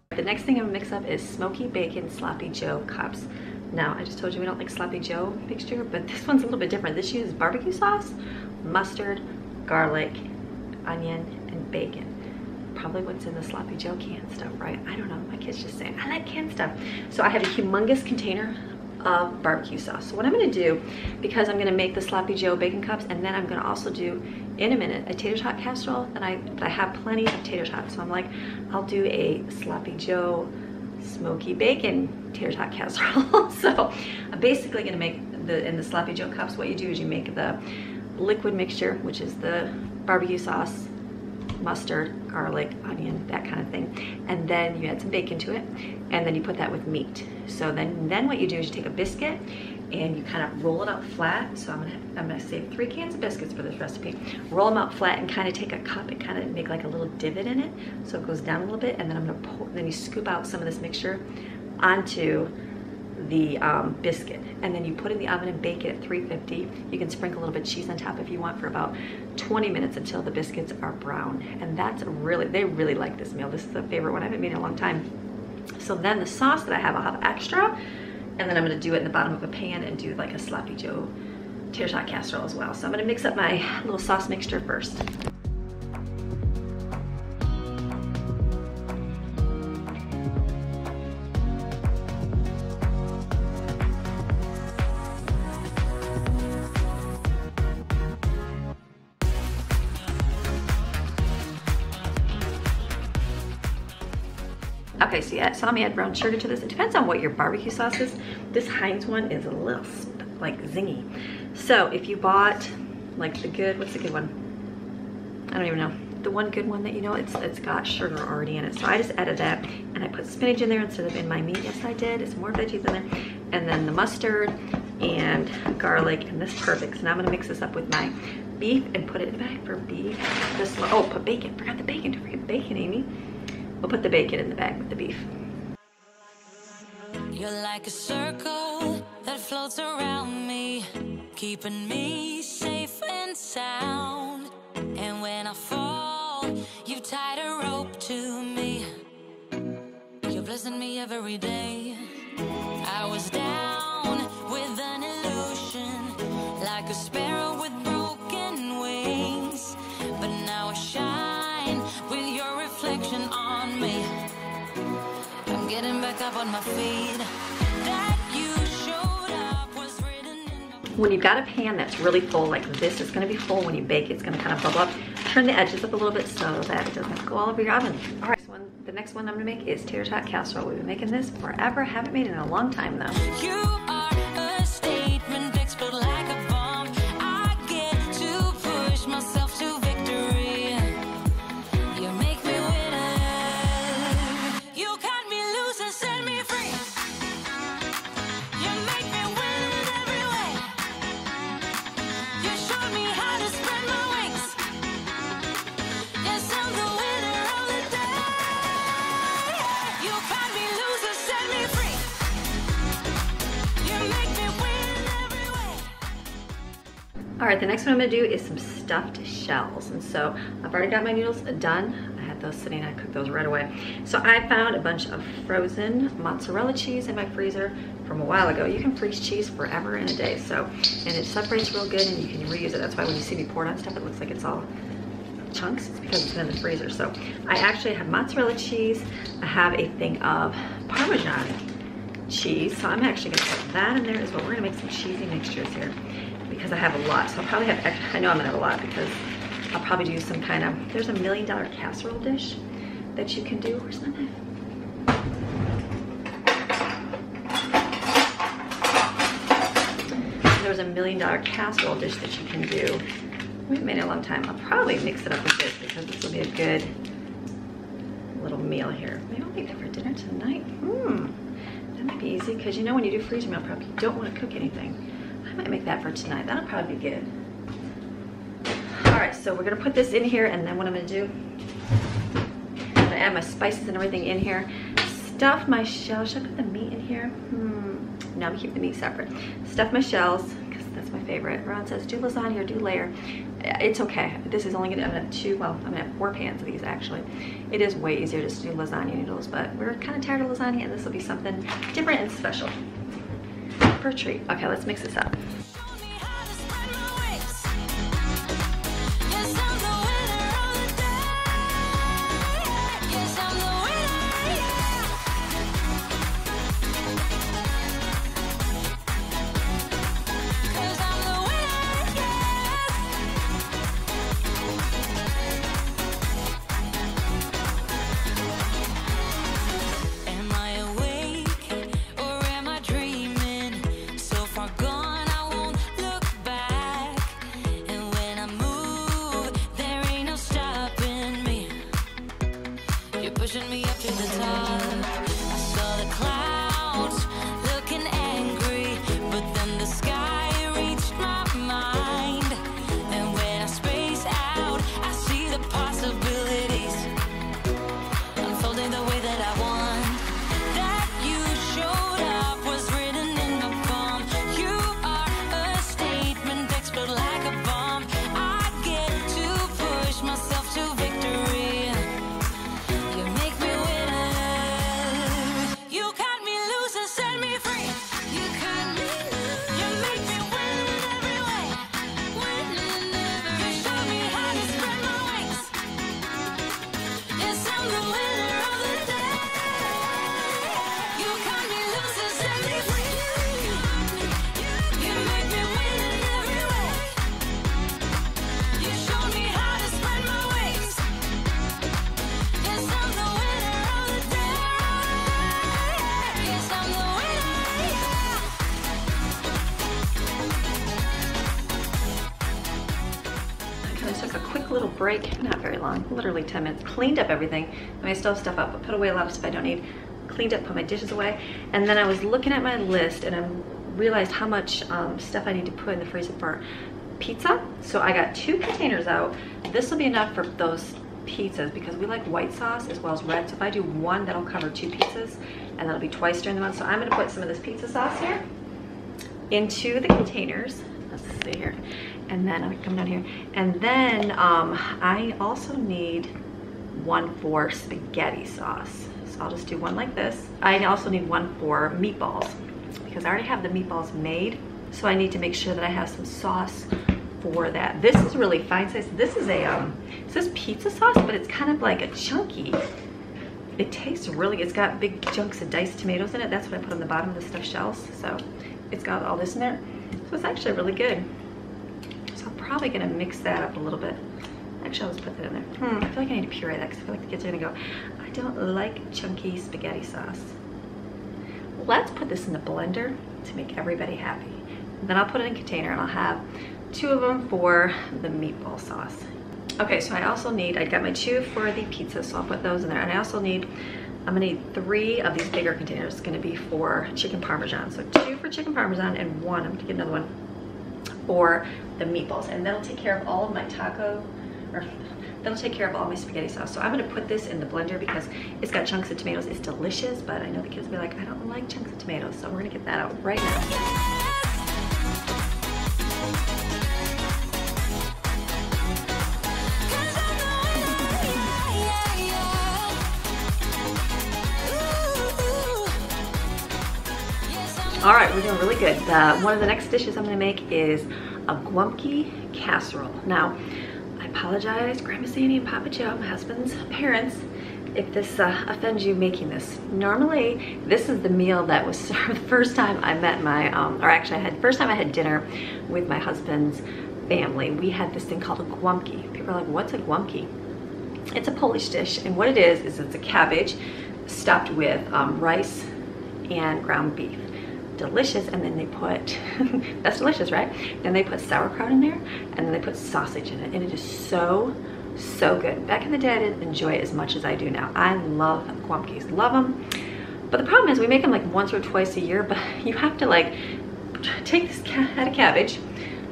The next thing I'm gonna mix up is smoky bacon sloppy joe cups. Now, I just told you we don't like sloppy joe mixture, but this one's a little bit different. This uses barbecue sauce, mustard, garlic, onion, and bacon. Probably what's in the sloppy joe can stuff, right? I don't know, my kid's just saying, I like canned stuff. So I have a humongous container of barbecue sauce. So what I'm gonna do, because I'm gonna make the sloppy joe bacon cups, and then I'm gonna also do, in a minute, a tater tot casserole, and I, I have plenty of tater tots. So I'm like, I'll do a sloppy joe smoky bacon tater tot casserole. So I'm basically gonna make the, in the sloppy joe cups, what you do is you make the liquid mixture, which is the barbecue sauce, mustard, garlic, onion, that kind of thing, and then you add some bacon to it, and then you put that with meat. So then then what you do is you take a biscuit and you kind of roll it out flat. So I'm gonna I'm gonna save three cans of biscuits for this recipe. Roll them out flat and kind of take a cup and kind of make like a little divot in it so it goes down a little bit, and then I'm gonna pour, then you scoop out some of this mixture onto the um, biscuit, and then you put it in the oven and bake it at three fifty. You can sprinkle a little bit of cheese on top if you want, for about twenty minutes, until the biscuits are brown. And that's really, they really like this meal. This is a favorite one. I haven't made in a long time. So then the sauce that I have, I'll have extra, and then I'm gonna do it in the bottom of a pan and do like a sloppy joe tater tot casserole as well. So I'm gonna mix up my little sauce mixture first. Okay, so yeah, so I'm gonna add brown sugar to this. It depends on what your barbecue sauce is. This Heinz one is a little, like, zingy. So if you bought, like, the good, what's the good one? I don't even know. The one good one that you know, it's it's got sugar already in it. So I just added that, and I put spinach in there instead of in my meat. Yes, I did. It's more veggies in there. And then the mustard and garlic, and this is perfect. So now I'm gonna mix this up with my beef and put it in the bag for beef. This, oh, put bacon. Forgot the bacon. Don't forget bacon, Amy. We'll put the bacon in the bag with the beef. You're like a circle that floats around me, keeping me safe and sound. And when I fall, you tied a rope to me. You're blessing me every day. I was down with an illusion, like a sparrow with broken wings. But now I shine with your reflection on. I'm getting back up on my feet. That you when you've got a pan that's really full, like this is gonna be full, when you bake it, it's gonna kind of bubble up. Turn the edges up a little bit so that it doesn't go all over your oven. All right, so one, the next one I'm gonna make is tater tot casserole. We've been making this forever, haven't made it in a long time though. You are a statement, but like a bomb, I get to push myself to victory. You make me winner. You got me loose and set me free. You make me win in every way. You showed me how to spread my wings. Yes, I'm the winner of the day. You got me loose and set me free. You make me win in every way. All right, the next one I'm gonna do is some stuffed shells. And so I've already got my noodles done. I had those sitting, I cooked those right away. So I found a bunch of frozen mozzarella cheese in my freezer from a while ago. You can freeze cheese forever and a day. So, and it separates real good and you can reuse it. That's why when you see me pour it on stuff, it looks like it's all chunks. It's because it's been in the freezer. So I actually have mozzarella cheese. I have a thing of Parmesan cheese. So I'm actually gonna put that in there as well. We're gonna make some cheesy mixtures here, because I have a lot. So I'll probably have, extra, I know I'm gonna have a lot because I'll probably do some kind of, there's a million dollar casserole dish that you can do. Where's my knife? There's a million dollar casserole dish that you can do. We've made it a long time. I'll probably mix it up with this because this will be a good little meal here. Maybe I'll make that for dinner tonight. Hmm, that might be easy because you know when you do freezer meal prep, you don't wanna cook anything. I might make that for tonight. That'll probably be good. All right, so we're gonna put this in here, and then what I'm gonna do, I'm gonna add my spices and everything in here. Stuff my shells. Should I put the meat in here? Hmm. No, I'm gonna keep the meat separate. Stuff my shells, because that's my favorite. Ron says, do lasagna or do layer. It's okay. This is only gonna, I'm gonna have two, well, I'm gonna have four pans of these actually. It is way easier just to do lasagna noodles, but we're kind of tired of lasagna, and this will be something different and special. For a treat. Okay, let's mix this up. Break, not very long, literally ten minutes, cleaned up everything. I mean, I still have stuff up, but put away a lot of stuff I don't need, cleaned up, put my dishes away, and then I was looking at my list and I realized how much um, stuff I need to put in the freezer for pizza. So I got two containers out. This will be enough for those pizzas because we like white sauce as well as red. So if I do one, that'll cover two pizzas and that'll be twice during the month. So I'm gonna put some of this pizza sauce here into the containers. Let's see here. And then I'm coming down here. And then um, I also need one for spaghetti sauce. So I'll just do one like this. I also need one for meatballs because I already have the meatballs made. So I need to make sure that I have some sauce for that. This is really fine size. This is a, um, it says pizza sauce, but it's kind of like a chunky. It tastes really, it's got big chunks of diced tomatoes in it. That's what I put on the bottom of the stuffed shells. So it's got all this in there. So it's actually really good. So I'm probably gonna mix that up a little bit. Actually, I'll just put that in there. Hmm, I feel like I need to puree that because I feel like the kids are gonna go, I don't like chunky spaghetti sauce. Let's put this in the blender to make everybody happy. And then I'll put it in a container and I'll have two of them for the meatball sauce. Okay, so I also need, I got my two for the pizza, so I'll put those in there. And I also need, I'm gonna need three of these bigger containers. It's gonna be for chicken parmesan. So two for chicken parmesan and one, I'm gonna get another one for the meatballs. And that'll take care of all of my taco, or that'll take care of all my spaghetti sauce. So I'm gonna put this in the blender because it's got chunks of tomatoes. It's delicious, but I know the kids will be like, I don't like chunks of tomatoes. So we're gonna get that out right now. All right, we're doing really good. Uh, one of the next dishes I'm gonna make is a guamki casserole. Now, I apologize, Grandma Sandy and Papa Joe, my husband's parents, if this uh, offends you making this. Normally, this is the meal that was served the first time I met my, um, or actually I had, first time I had dinner with my husband's family. We had this thing called a guamki. People are like, what's a guamki? It's a Polish dish, and what it is, is it's a cabbage stuffed with um, rice and ground beef. Delicious. And then they put that's delicious, right? Then they put sauerkraut in there, and then they put sausage in it, and it is so so good. Back in the day, I didn't enjoy it as much as I do now. I love guamkis, love them, but the problem is we make them like once or twice a year. But you have to like take this head of cabbage,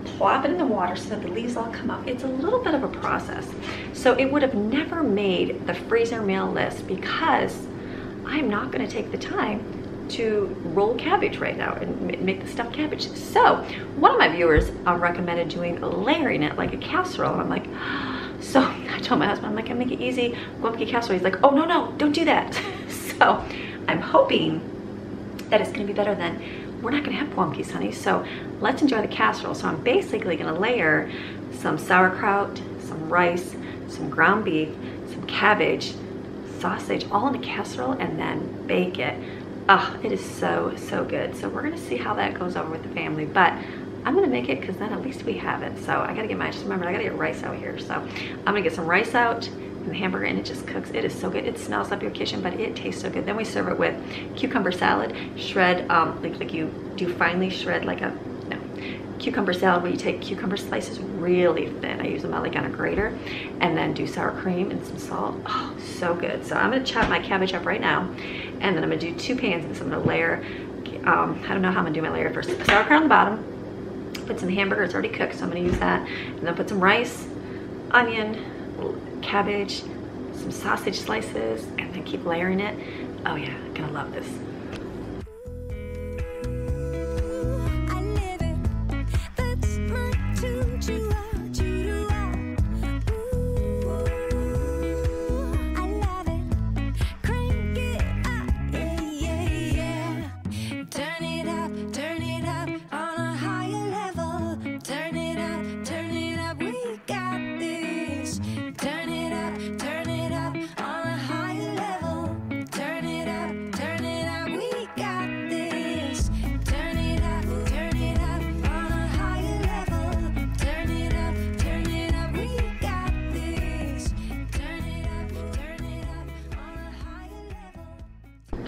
plop it in the water so that the leaves all come up. It's a little bit of a process, so it would have never made the freezer meal list because I'm not going to take the time to roll cabbage right now and make the stuffed cabbage. So one of my viewers uh, recommended doing layering it like a casserole, and I'm like, so I told my husband, I'm like, I make it easy, guamki casserole. He's like, oh no no, don't do that. So I'm hoping that it's gonna be better than, we're not gonna have guamkis, honey, so let's enjoy the casserole. So I'm basically gonna layer some sauerkraut, some rice, some ground beef, some cabbage, sausage, all in a casserole, and then bake it. Oh, it is so, so good. So we're gonna see how that goes over with the family, but I'm gonna make it because then at least we have it. So I gotta get my, just remember, I gotta get rice out here. So I'm gonna get some rice out and the hamburger, and it just cooks. It is so good. It smells up your kitchen, but it tastes so good. Then we serve it with cucumber salad, shred, um, like, like you do finely shred like a, no, cucumber salad where you take cucumber slices really thin. I use them out like on a grater, and then do sour cream and some salt. Oh, so good. So I'm gonna chop my cabbage up right now, and then I'm gonna do two pans, and so I'm gonna layer, um, I don't know how I'm gonna do my layer first. Sauerkraut on the bottom, put some hamburger, it's already cooked, so I'm gonna use that. And then put some rice, onion, cabbage, some sausage slices, and then keep layering it. Oh yeah, I'm gonna love this.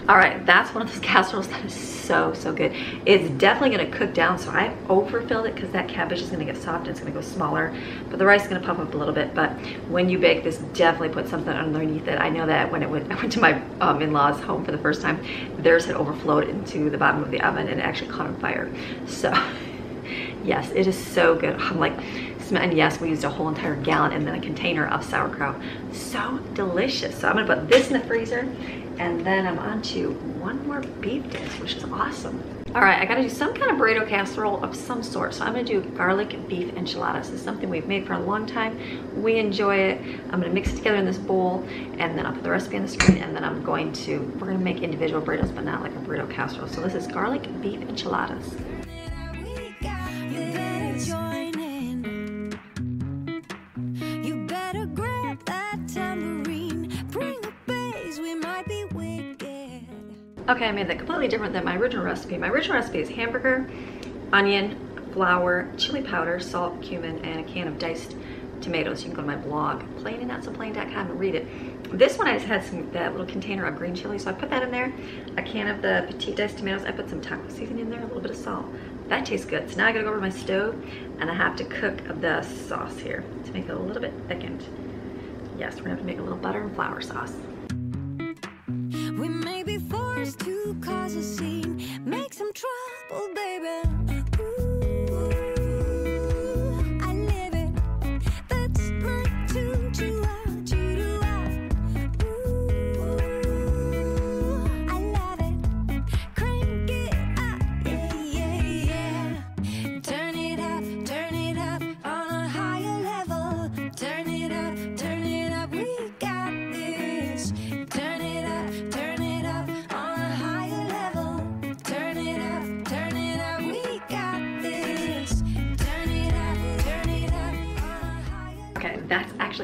All right, that's one of those casseroles that is so, so good. It's definitely gonna cook down, so I overfilled it because that cabbage is gonna get soft and it's gonna go smaller, but the rice is gonna pop up a little bit. But when you bake this, definitely put something underneath it. I know that when it went, I went to my um, in-laws' home for the first time, theirs had overflowed into the bottom of the oven and it actually caught on fire. So, yes, it is so good. I'm like, and yes, we used a whole entire gallon and then a container of sauerkraut. So delicious. So I'm gonna put this in the freezer, and then I'm on to one more beef dish, which is awesome. All right, I gotta do some kind of burrito casserole of some sort. So I'm gonna do garlic beef enchiladas. It's something we've made for a long time. We enjoy it. I'm gonna mix it together in this bowl, and then I'll put the recipe on the screen, and then I'm going to, we're gonna make individual burritos, but not like a burrito casserole. So this is garlic beef enchiladas. Okay, I made that completely different than my original recipe. My original recipe is hamburger, onion, flour, chili powder, salt, cumin, and a can of diced tomatoes. You can go to my blog, plain and not so plain dot com, and read it. This one I just had some, that little container of green chili, so I put that in there. A can of the petite diced tomatoes. I put some taco seasoning in there, a little bit of salt. That tastes good. So now I gotta go over to my stove, and I have to cook the sauce here to make it a little bit thickened. Yes, we're gonna have to make a little butter and flour sauce. We may be forced to cause a scene, make some trouble, baby.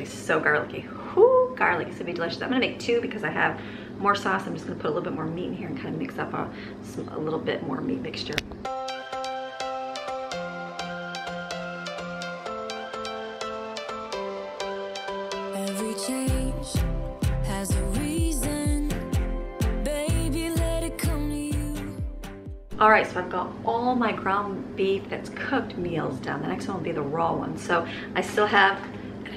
So garlicky. Whoo, garlic. It's gonna be delicious. I'm gonna make two because I have more sauce. I'm just gonna put a little bit more meat in here and kind of mix up a, some, a little bit more meat mixture. Every change has a reason. Baby, let it come to you. All right, so I've got all my ground beef that's cooked meals done. The next one will be the raw one. So I still have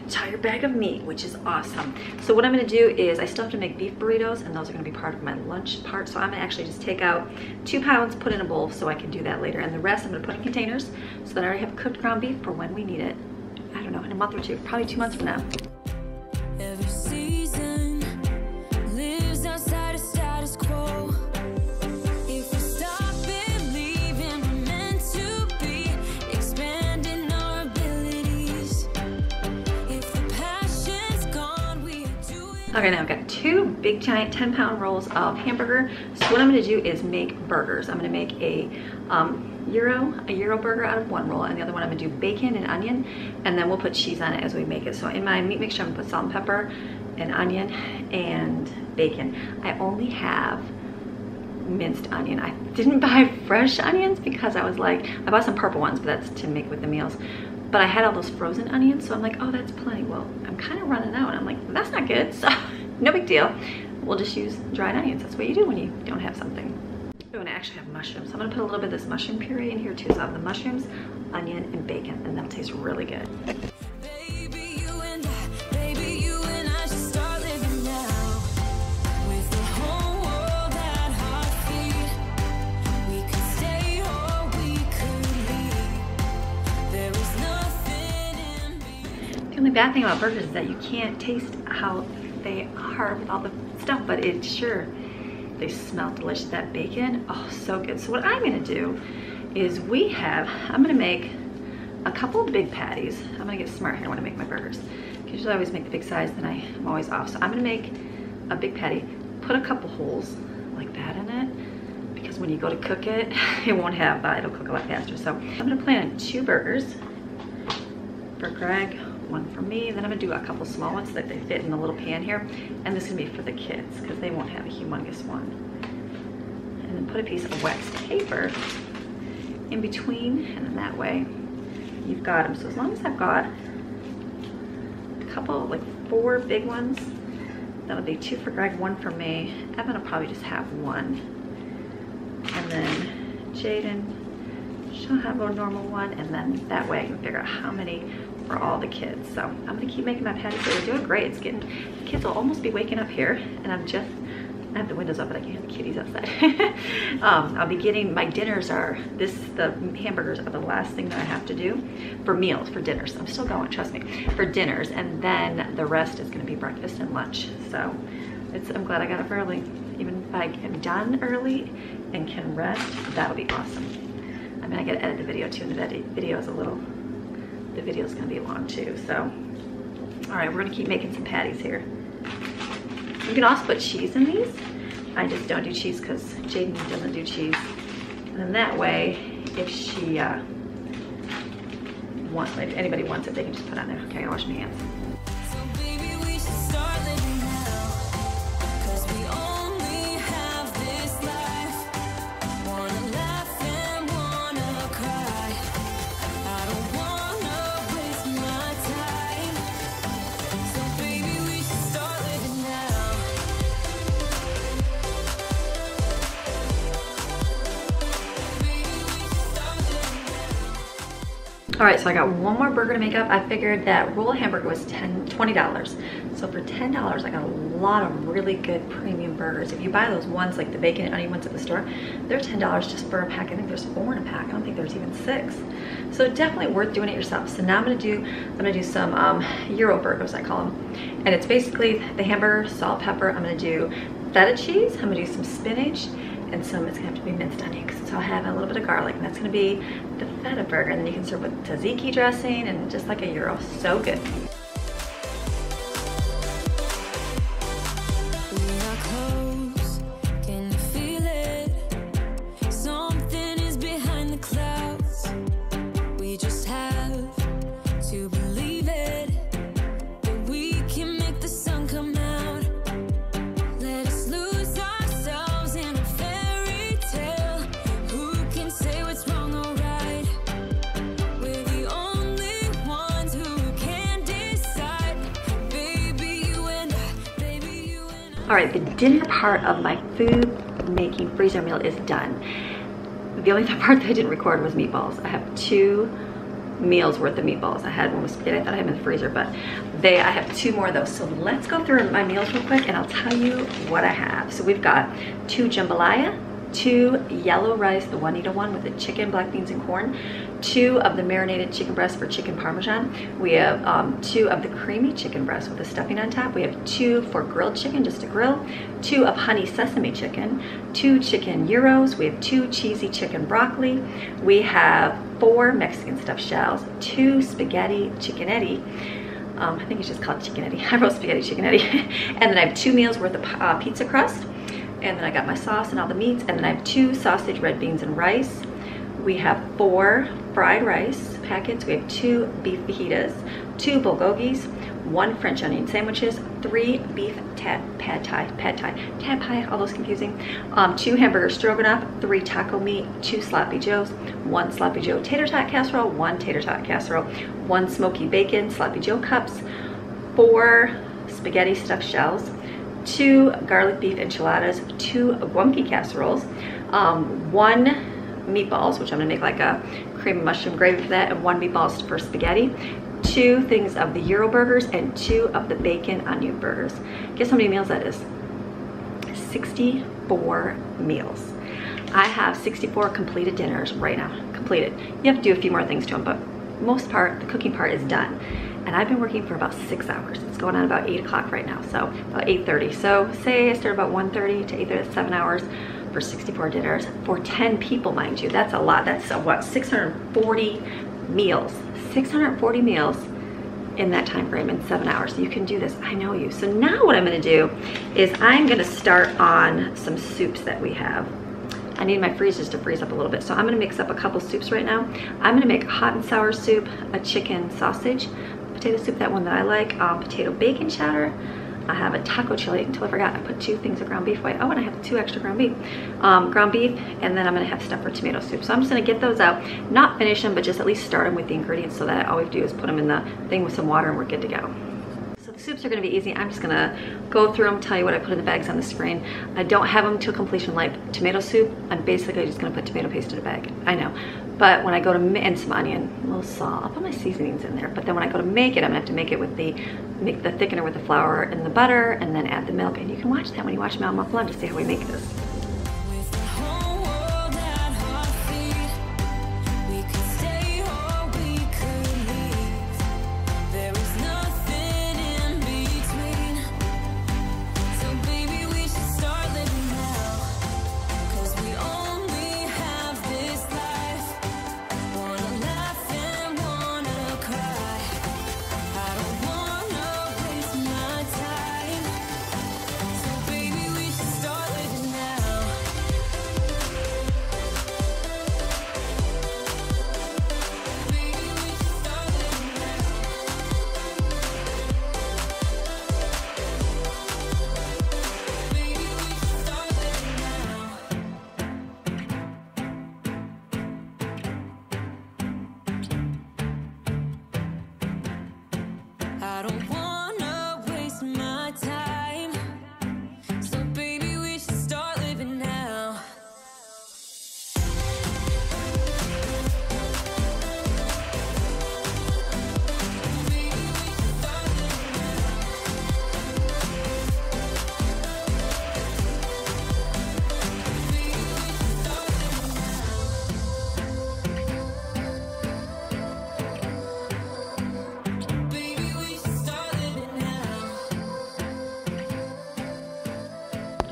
entire bag of meat, which is awesome. So what I'm going to do is I still have to make beef burritos, and those are going to be part of my lunch part. So I'm going to actually just take out two pounds, put in a bowl, so I can do that later, and the rest I'm going to put in containers so that I already have cooked ground beef for when we need it. I don't know, in a month or two, probably two months from now. Every season lives outside of status quo. Okay, now I've got two big giant ten pound rolls of hamburger. So what I'm gonna do is make burgers. I'm gonna make a um, Euro, a Euro burger out of one roll, and the other one I'm gonna do bacon and onion, and then we'll put cheese on it as we make it. So in my meat mixture, I'm gonna put salt and pepper and onion and bacon. I only have minced onion. I didn't buy fresh onions because I was like, I bought some purple ones, but that's to make with the meals. But I had all those frozen onions, so I'm like, oh, that's plenty. Well, I'm kind of running out, and I'm like, well, that's not good, so no big deal. We'll just use dried onions. That's what you do when you don't have something. Oh, and I actually have mushrooms. So I'm gonna put a little bit of this mushroom puree in here too, so I have the mushrooms, onion, and bacon, and that'll taste really good. Bad thing about burgers is that you can't taste how they are with all the stuff, but it sure, they smell delicious. That bacon, oh, so good. So what I'm gonna do is we have, I'm gonna make a couple of big patties. I'm gonna get smart here when I make my burgers. Usually I always make the big size, then I'm always off. So I'm gonna make a big patty, put a couple holes like that in it, because when you go to cook it, it won't have, uh, it'll cook a lot faster. So I'm gonna plan on two burgers for Greg, one for me, and then I'm gonna do a couple small ones so that they fit in the little pan here, and this is gonna be for the kids because they won't have a humongous one. And then put a piece of waxed paper in between, and then that way you've got them. So as long as I've got a couple, like four big ones, that'll be two for Greg, one for me. Evan will probably just have one, and then Jaden, she'll have a normal one, and then that way I can figure out how many for all the kids. So I'm gonna keep making my patties. They're doing great. It's getting, the kids will almost be waking up here, and I'm just, I have the windows up, but I can't have the kitties outside. um, I'll be getting, my dinners are, this, the hamburgers are the last thing that I have to do for meals, for dinners. I'm still going, trust me, for dinners, and then the rest is gonna be breakfast and lunch. So it's, I'm glad I got up early. Even if I am done early and can rest, that'll be awesome. I mean, I gotta edit the video too, and the video is a little, the video is gonna be long too, so. All right, we're gonna keep making some patties here. You can also put cheese in these. I just don't do cheese because Jaden doesn't do cheese. And then that way, if she uh, wants, if anybody wants it, they can just put it on there. Okay, I gotta wash my hands. All right, so I got one more burger to make up. I figured that roll of hamburger was ten, twenty dollars. So for ten dollars, I got a lot of really good premium burgers. If you buy those ones, like the bacon and onion ones at the store, they're ten dollars just for a pack. I think there's four in a pack. I don't think there's even six. So definitely worth doing it yourself. So now I'm gonna do, I'm gonna do some um, Euro burgers, I call them. And it's basically the hamburger, salt, pepper. I'm gonna do feta cheese. I'm gonna do some spinach. And some, it's gonna have to be minced onion, so I'll have a little bit of garlic, and that's gonna be the feta burger. And then you can serve with tzatziki dressing and just like a gyro, so good. All right, the dinner part of my food making freezer meal is done. The only part that I didn't record was meatballs. I have two meals worth of meatballs. I had one with spaghetti, I thought I had in the freezer, but they, I have two more of those. So let's go through my meals real quick and I'll tell you what I have. So we've got two jambalaya, two yellow rice, the Juanita one with the chicken, black beans, and corn, two of the marinated chicken breast for chicken parmesan. We have um, two of the creamy chicken breast with the stuffing on top. We have two for grilled chicken, just to grill, two of honey sesame chicken, two chicken gyros. We have two cheesy chicken broccoli. We have four Mexican stuffed shells, two spaghetti chickenetti. Um, I think it's just called chickenetti. I wrote spaghetti chickenetti. And then I have two meals worth of uh, pizza crust. And then I got my sauce and all the meats. And then I have two sausage, red beans, and rice. We have four fried rice packets. We have two beef fajitas, two bulgogis, one French onion sandwiches, three beef tat, pad thai, pad thai, tab pie, all those confusing, um, two hamburger stroganoff, three taco meat, two sloppy joes, one sloppy joe tater tot casserole, one tater tot casserole, one smoky bacon sloppy joe cups, four spaghetti stuffed shells, two garlic beef enchiladas, two guamki casseroles, um, one meatballs, which I'm gonna make like a cream and mushroom gravy for that, and one meatballs for spaghetti, two things of the gyro burgers, and two of the bacon onion burgers. Guess how many meals that is? sixty-four meals. I have sixty-four completed dinners right now, completed. You have to do a few more things to them, but most part, the cooking part is done. And I've been working for about six hours. It's going on about eight o'clock right now, so about eight thirty. So say I start about one thirty to eight thirty, that's seven hours for sixty-four dinners for ten people, mind you. That's a lot. That's a, what, six hundred forty meals. six hundred forty meals in that time frame in seven hours. So you can do this, I know you. So now what I'm gonna do is I'm gonna start on some soups that we have. I need my freezers to freeze up a little bit. So I'm gonna mix up a couple soups right now. I'm gonna make hot and sour soup, a chicken sausage, potato soup, that one that I like, um, potato bacon chowder. I have a taco chili, until I forgot I put two things of ground beef away. Oh, and I have two extra ground beef. Um, ground beef, and then I'm gonna have stuff for tomato soup. So I'm just gonna get those out, not finish them, but just at least start them with the ingredients so that all we do is put them in the thing with some water and we're good to go. So the soups are gonna be easy. I'm just gonna go through them, tell you what I put in the bags on the screen. I don't have them to completion like tomato soup. I'm basically just gonna put tomato paste in a bag, I know. But when I go to, and some onion, a little salt, I'll put my seasonings in there. But then when I go to make it, I'm gonna have to make it with the, make the thickener with the flour and the butter, and then add the milk. And you can watch that when you watch Mel Mufflon to see how we make this.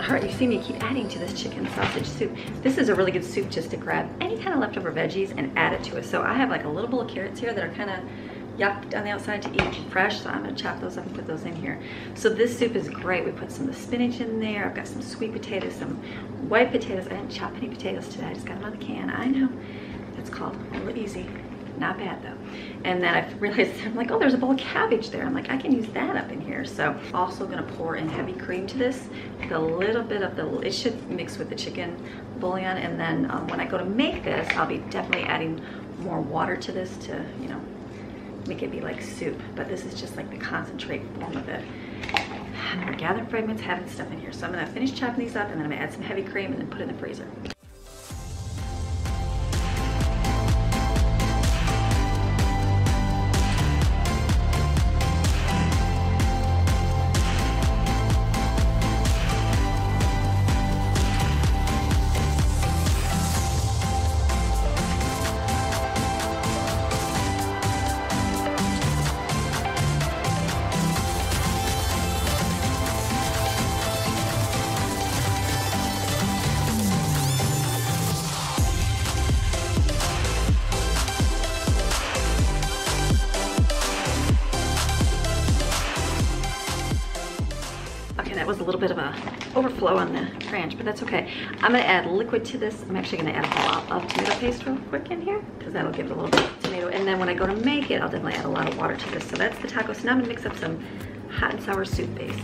already see me keep adding to this chicken sausage soup. This is a really good soup just to grab any kind of leftover veggies and add it to it. So I have like a little bowl of carrots here that are kind of yucked on the outside to eat fresh, so I'm gonna chop those up and put those in here. So this soup is great. We put some of the spinach in there. I've got some sweet potatoes, some white potatoes. I didn't chop any potatoes today. I just got them on the can. I know, that's called real easy. Not bad though. And then I realized, I'm like, oh, there's a bowl of cabbage there. I'm like, I can use that up in here. So also gonna pour in heavy cream to this. Like a little bit of the, it should mix with the chicken bouillon. And then um, when I go to make this, I'll be definitely adding more water to this to, you know, make it be like soup. But this is just like the concentrate form of it. I'm gonna gather fragments, having stuff in here. So I'm gonna finish chopping these up and then I'm gonna add some heavy cream and then put it in the freezer. On the branch, but that's okay. I'm gonna add liquid to this. I'm actually gonna add a lot of tomato paste real quick in here because that'll give it a little bit of tomato. And then when I go to make it, I'll definitely add a lot of water to this. So that's the taco. So now I'm gonna mix up some hot and sour soup base.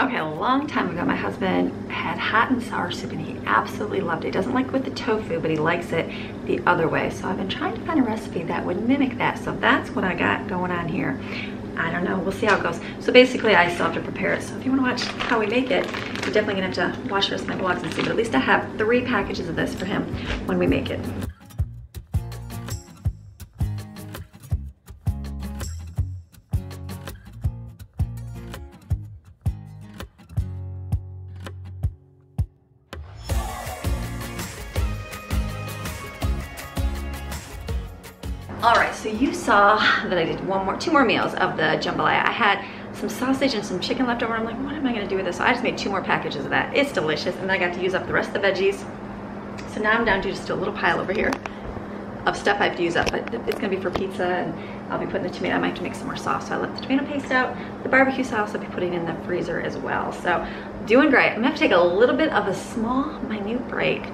Okay, a long time ago, my husband had hot and sour soup and he absolutely loved it. He doesn't like it with the tofu, but he likes it the other way. So I've been trying to find a recipe that would mimic that. So that's what I got going on here. I don't know, we'll see how it goes. So basically, I still have to prepare it. So if you wanna watch how we make it, you're definitely gonna have to watch the rest of my vlogs and see, but at least I have three packages of this for him when we make it. Alright, so you saw that I did one more, two more meals of the jambalaya. I had some sausage and some chicken left over. I'm like, what am I going to do with this? So I just made two more packages of that. It's delicious, and I got to use up the rest of the veggies. So now I'm down to just a little pile over here of stuff I have to use up, but it's going to be for pizza, and I'll be putting the tomato, I might have to make some more sauce. So I left the tomato paste out, the barbecue sauce I'll be putting in the freezer as well. So doing great. I'm going to have to take a little bit of a small, minute break,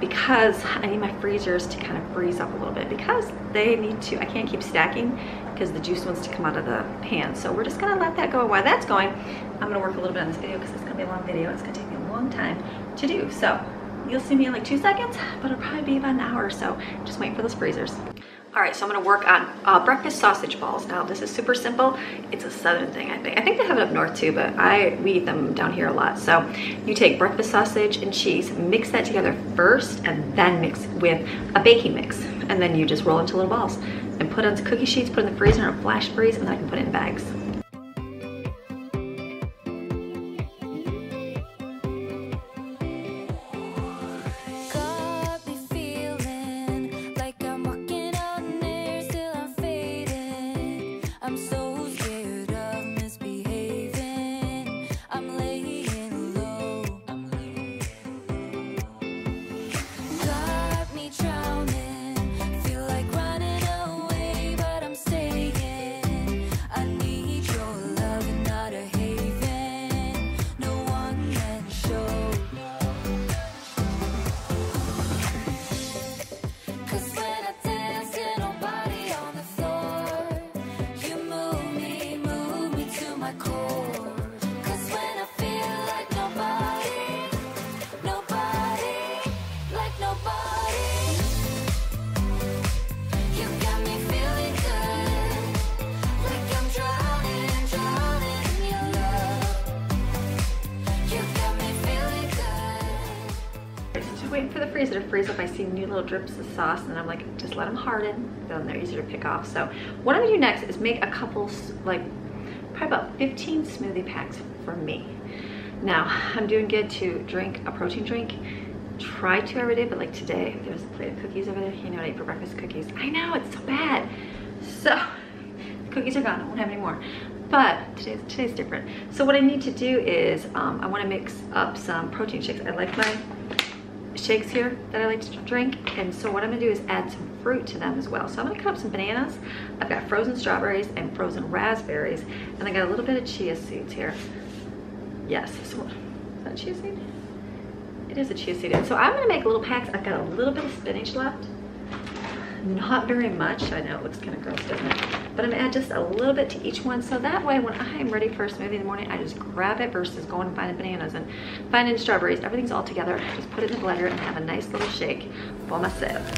because I need my freezers to kind of freeze up a little bit because they need to, I can't keep stacking because the juice wants to come out of the pan. So we're just gonna let that go. While that's going, I'm gonna work a little bit on this video because it's gonna be a long video. It's gonna take me a long time to do. So you'll see me in like two seconds, but it'll probably be about an hour or so. Just waiting for those freezers. All right, so I'm gonna work on uh, breakfast sausage balls. Now this is super simple. It's a southern thing, I think. I think they have it up north too, but I we eat them down here a lot. So you take breakfast sausage and cheese, mix that together first, and then mix with a baking mix. And then you just roll into little balls and put on some cookie sheets, put in the freezer, and flash freeze, and then I can put it in bags. easier to freeze up. I see new little drips of sauce and I'm like, just let them harden, then they're easier to pick off. So what I'm gonna do next is make a couple, like probably about fifteen smoothie packs for me. Now, I'm doing good to drink a protein drink. Try to every day, but like today, there's a plate of cookies over there. You know what I eat for breakfast? Cookies. I know, it's so bad. So, the cookies are gone, I won't have any more. But today's, today's different. So what I need to do is, um, I wanna mix up some protein shakes. I like my shakes here that I like to drink. And so what I'm gonna do is add some fruit to them as well. So I'm gonna cut up some bananas. I've got frozen strawberries and frozen raspberries. And I got a little bit of chia seeds here. Yes, so, is that chia seed? It is a chia seed. And so I'm gonna make little packs. I've got a little bit of spinach left. Not very much. I know it looks kind of gross, doesn't it? But I'm gonna add just a little bit to each one, so that way when I'm ready for a smoothie in the morning, I just grab it versus going and finding bananas and finding strawberries. Everything's all together. I just put it in the blender and have a nice little shake for myself.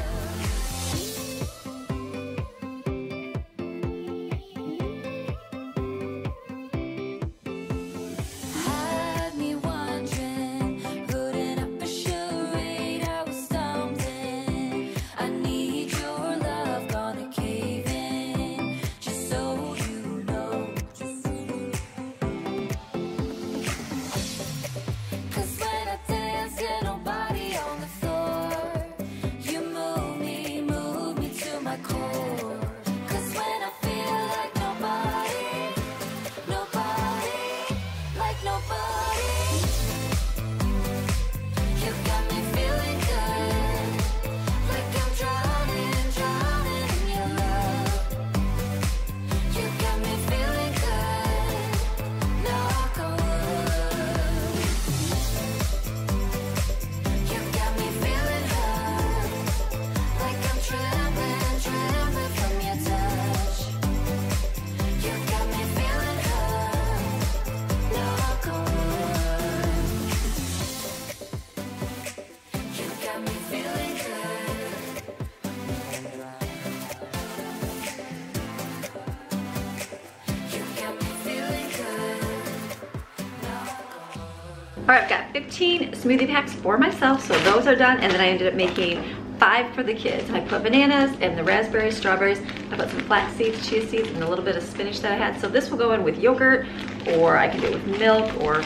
All right, I've got fifteen smoothie packs for myself, so those are done, and then I ended up making five for the kids. And I put bananas and the raspberries, strawberries, I put some flax seeds, chia seeds, and a little bit of spinach that I had. So this will go in with yogurt, or I can do it with milk, or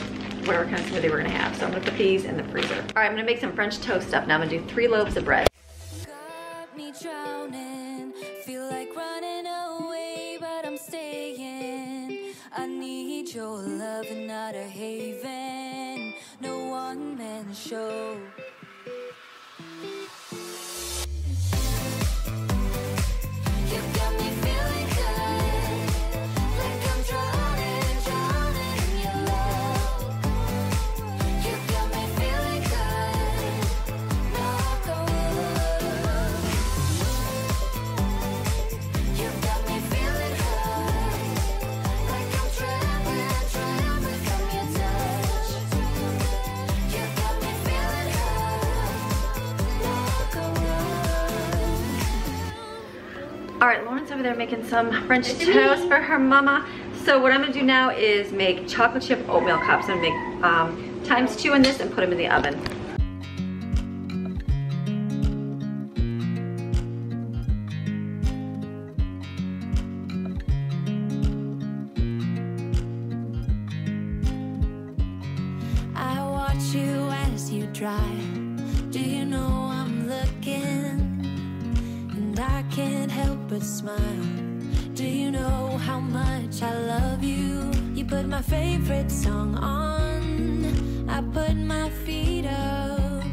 whatever kind of smoothie we're gonna have. So I'm gonna put these in the freezer. All right, I'm gonna make some French toast stuff. Now I'm gonna do three loaves of bread. Got me drowning, feel like running away, but I'm staying. I need your love and not a haven. No one man show. All right, Lauren's over there making some French toast for her mama. So what I'm gonna do now is make chocolate chip oatmeal cups. I'm gonna make um, times two in this and put them in the oven. I watch you as you drive. Do you know I'm looking? I can't help but smile. Do you know how much I love you? You put my favorite song on, I put my feet up,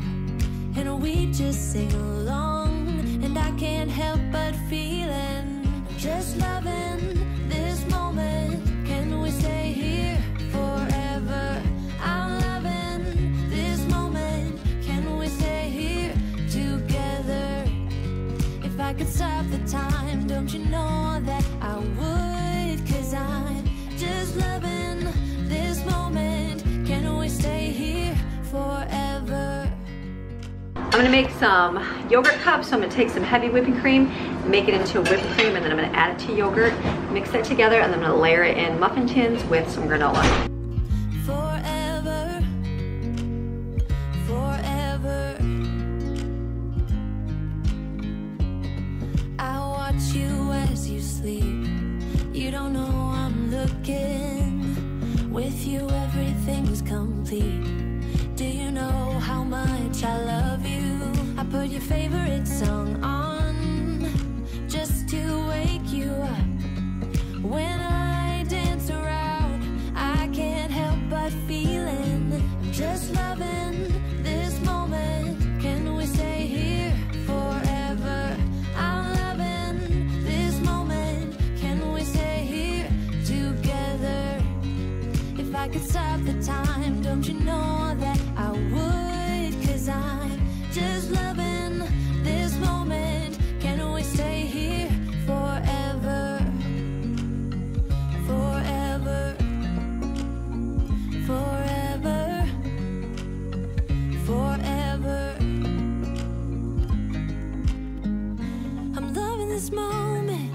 and we just sing along. And I can't help but feeling, just loving this moment. Can we stay here forever? I'm loving this moment. Can we stay here together? If I could stop the time, don't you know that I would? 'Cause I'm just loving this moment. Can we stay here forever? I'm gonna make some yogurt cups. So I'm gonna take some heavy whipping cream, make it into whipped cream, and then I'm gonna add it to yogurt, mix that together, and then I'm gonna layer it in muffin tins with some granola. Forever, forever. your favorite song on just to wake you up. When I dance around, I can't help but feeling I'm just loving this moment. Can we stay here forever? I'm loving this moment. Can we stay here together? If I could stop the time, don't you know that I would? 'Cause I'm just loving this moment. Can we stay here forever? Forever. Forever. Forever. I'm loving this moment.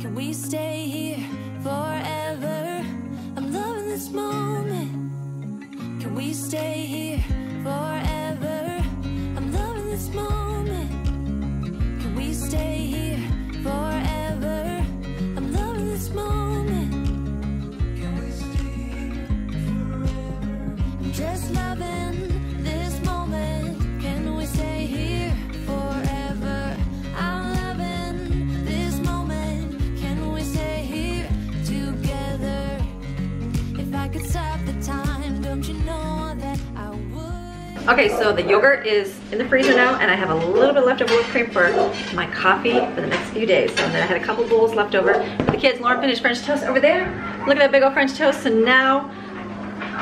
Can we stay here forever? I'm loving this moment. Can we stay here forever? Okay, so the yogurt is in the freezer now, and I have a little bit left over whipped cream for my coffee for the next few days. So then I had a couple bowls left over for the kids. Lauren finished French toast over there. Look at that big old French toast. So now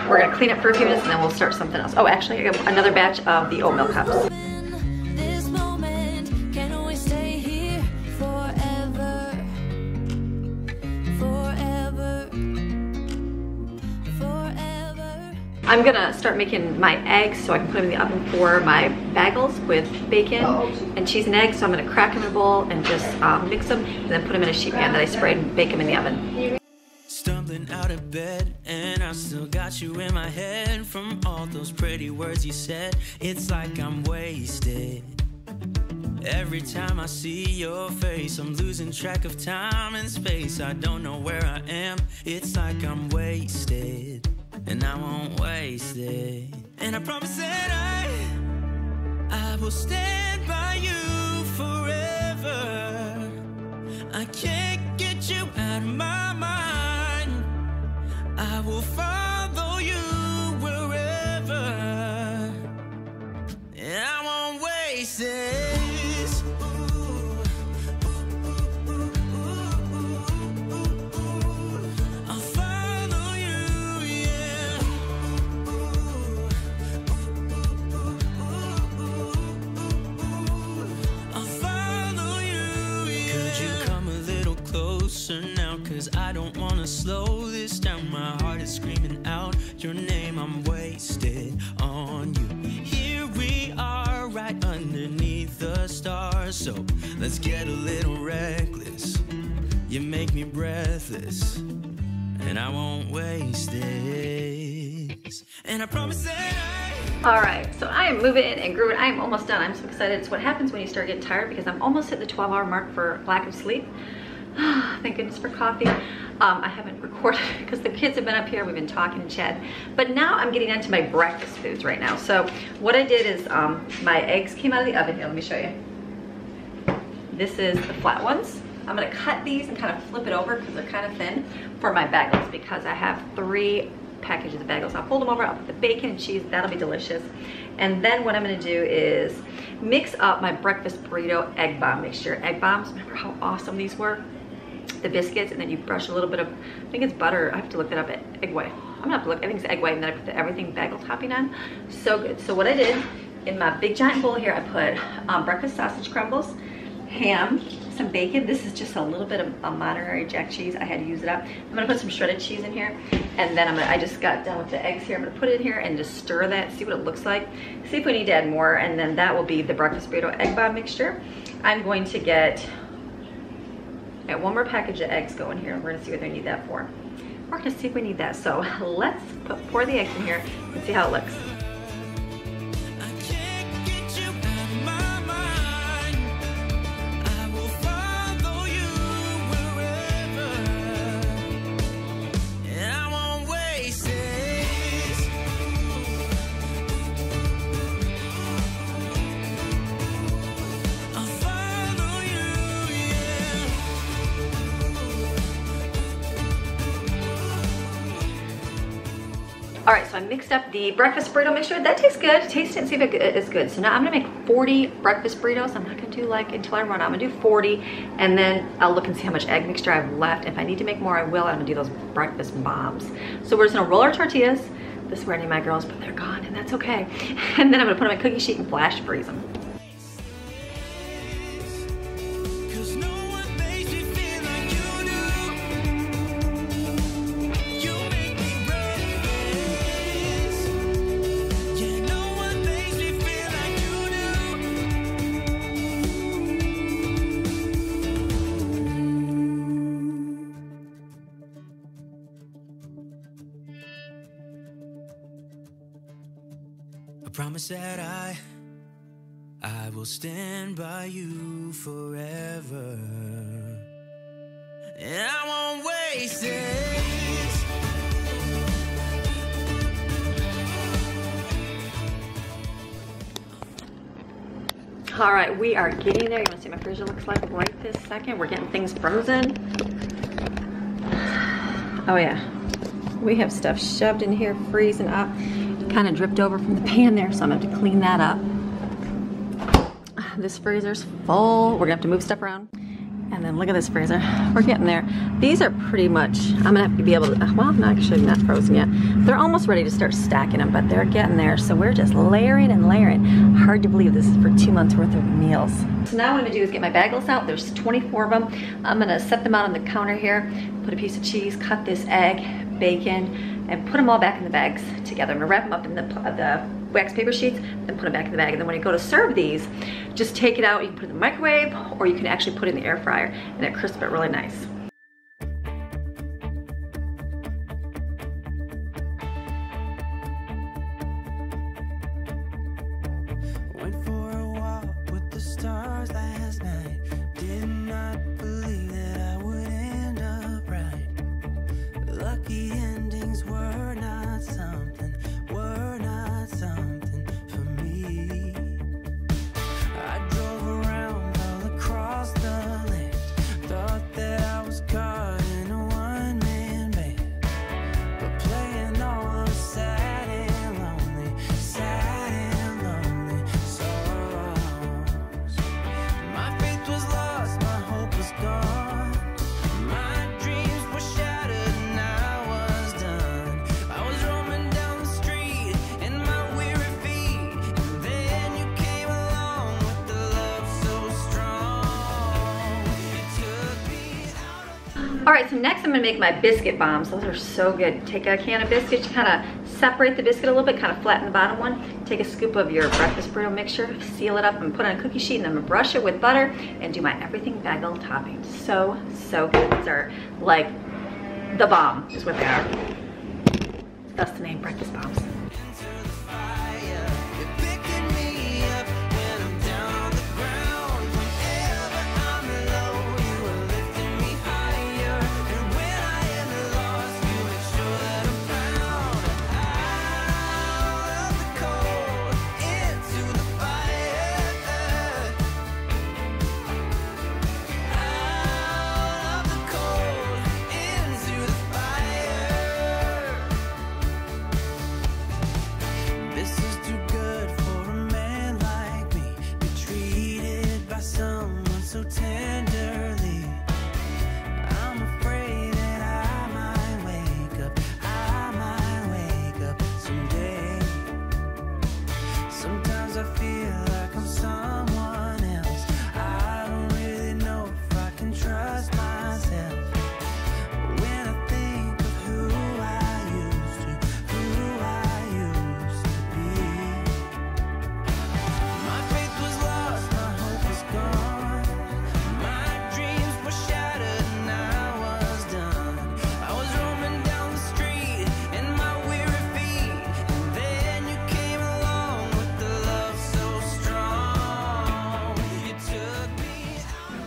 we're gonna clean up for a few minutes, and then we'll start something else. Oh, actually, I got another batch of the oatmeal cups. I'm gonna start making my eggs so I can put them in the oven for my bagels with bacon and cheese and eggs. So I'm gonna crack them in a bowl and just um, mix them and then put them in a sheet pan that I sprayed and bake them in the oven. Stumbling out of bed and I still got you in my head from all those pretty words you said. It's like I'm wasted. Every time I see your face, I'm losing track of time and space. I don't know where I am. It's like I'm wasted. And I won't waste it. And I promise that I I will stand by you forever. I can't get you out of my mind. I will follow you wherever. And I won't waste it. Now, 'cause I don't wanna slow this down. My heart is screaming out your name. I'm wasted on you. Here we are, right underneath the stars. So let's get a little reckless. You make me breathless, and I won't waste this. And I promise that I... All right, so I am moving and grooving. I am almost done. I'm so excited. It's what happens when you start getting tired, because I'm almost at the twelve hour mark for lack of sleep. Thank goodness for coffee. Um, I haven't recorded because the kids have been up here. We've been talking and chatting. But now I'm getting into my breakfast foods right now. So what I did is um, my eggs came out of the oven. Here, let me show you. This is the flat ones. I'm going to cut these and kind of flip it over because they're kind of thin for my bagels, because I have three packages of bagels. I'll fold them over. I'll put the bacon and cheese. That'll be delicious. And then what I'm going to do is mix up my breakfast burrito egg bomb mixture. Egg bombs, remember how awesome these were? The biscuits, and then you brush a little bit of, I think it's butter, I have to look that up, at egg white. I'm gonna have to look, I think it's egg white, and then I put the everything bagel topping on. So good. So what I did, in my big giant bowl here, I put um, breakfast sausage crumbles, ham, some bacon. This is just a little bit of a Monterey Jack cheese. I had to use it up. I'm gonna put some shredded cheese in here, and then I'm gonna, I just got done with the eggs here. I'm gonna put it in here and just stir that, see what it looks like. See if we need to add more, and then that will be the breakfast burrito egg bomb mixture. I'm going to get Got one more package of eggs going here, and we're gonna see what they need that for. We're gonna see if we need that. So let's put, pour the eggs in here and see how it looks. All right, so I mixed up the breakfast burrito mixture. That tastes good. Taste it and see if it is good. So now I'm gonna make forty breakfast burritos. I'm not gonna do like until I run out. I'm gonna do forty, and then I'll look and see how much egg mixture I have left. If I need to make more, I will. I'm gonna do those breakfast bombs. So we're just gonna roll our tortillas. This is where I need my girls, but they're gone, and that's okay. And then I'm gonna put on my cookie sheet and flash freeze them. Promise that I, I will stand by you forever, and I won't waste this. All right, we are getting there. You wanna see what my freezer looks like right this second? We're getting things frozen. Oh yeah, we have stuff shoved in here, freezing up. Kind of dripped over from the pan there, so I'm gonna have to clean that up. This freezer's full. We're gonna have to move stuff around. And then look at this freezer. We're getting there. These are pretty much, I'm gonna have to be able to, well, I'm not actually not frozen yet. They're almost ready to start stacking them, but they're getting there. So we're just layering and layering. Hard to believe this is for two months worth of meals. So now what I'm gonna do is get my bagels out. There's twenty-four of them. I'm gonna set them out on the counter here, put a piece of cheese, cut this egg, bacon, and put them all back in the bags together. I'm gonna wrap them up in the, uh, the wax paper sheets, then put them back in the bag. And then when you go to serve these, just take it out. You can put it in the microwave, or you can actually put it in the air fryer, and it crisps it really nice. Went for a walk with the stars last night. Did not believe that I would end up right. Lucky endings were not something, were not something for me. I drove around all across the land, thought that I was caught in a one-man band, but playing all I'm sad and lonely, sad and lonely songs. My faith was lost, my hope was gone. All right, so next I'm gonna make my biscuit bombs. Those are so good. Take a can of biscuits, kind of separate the biscuit a little bit, kind of flatten the bottom one. Take a scoop of your breakfast burrito mixture, seal it up, and put on a cookie sheet, and I'm gonna brush it with butter and do my everything bagel topping. So, so good. These are like the bomb is what they are. That's the name, breakfast bombs.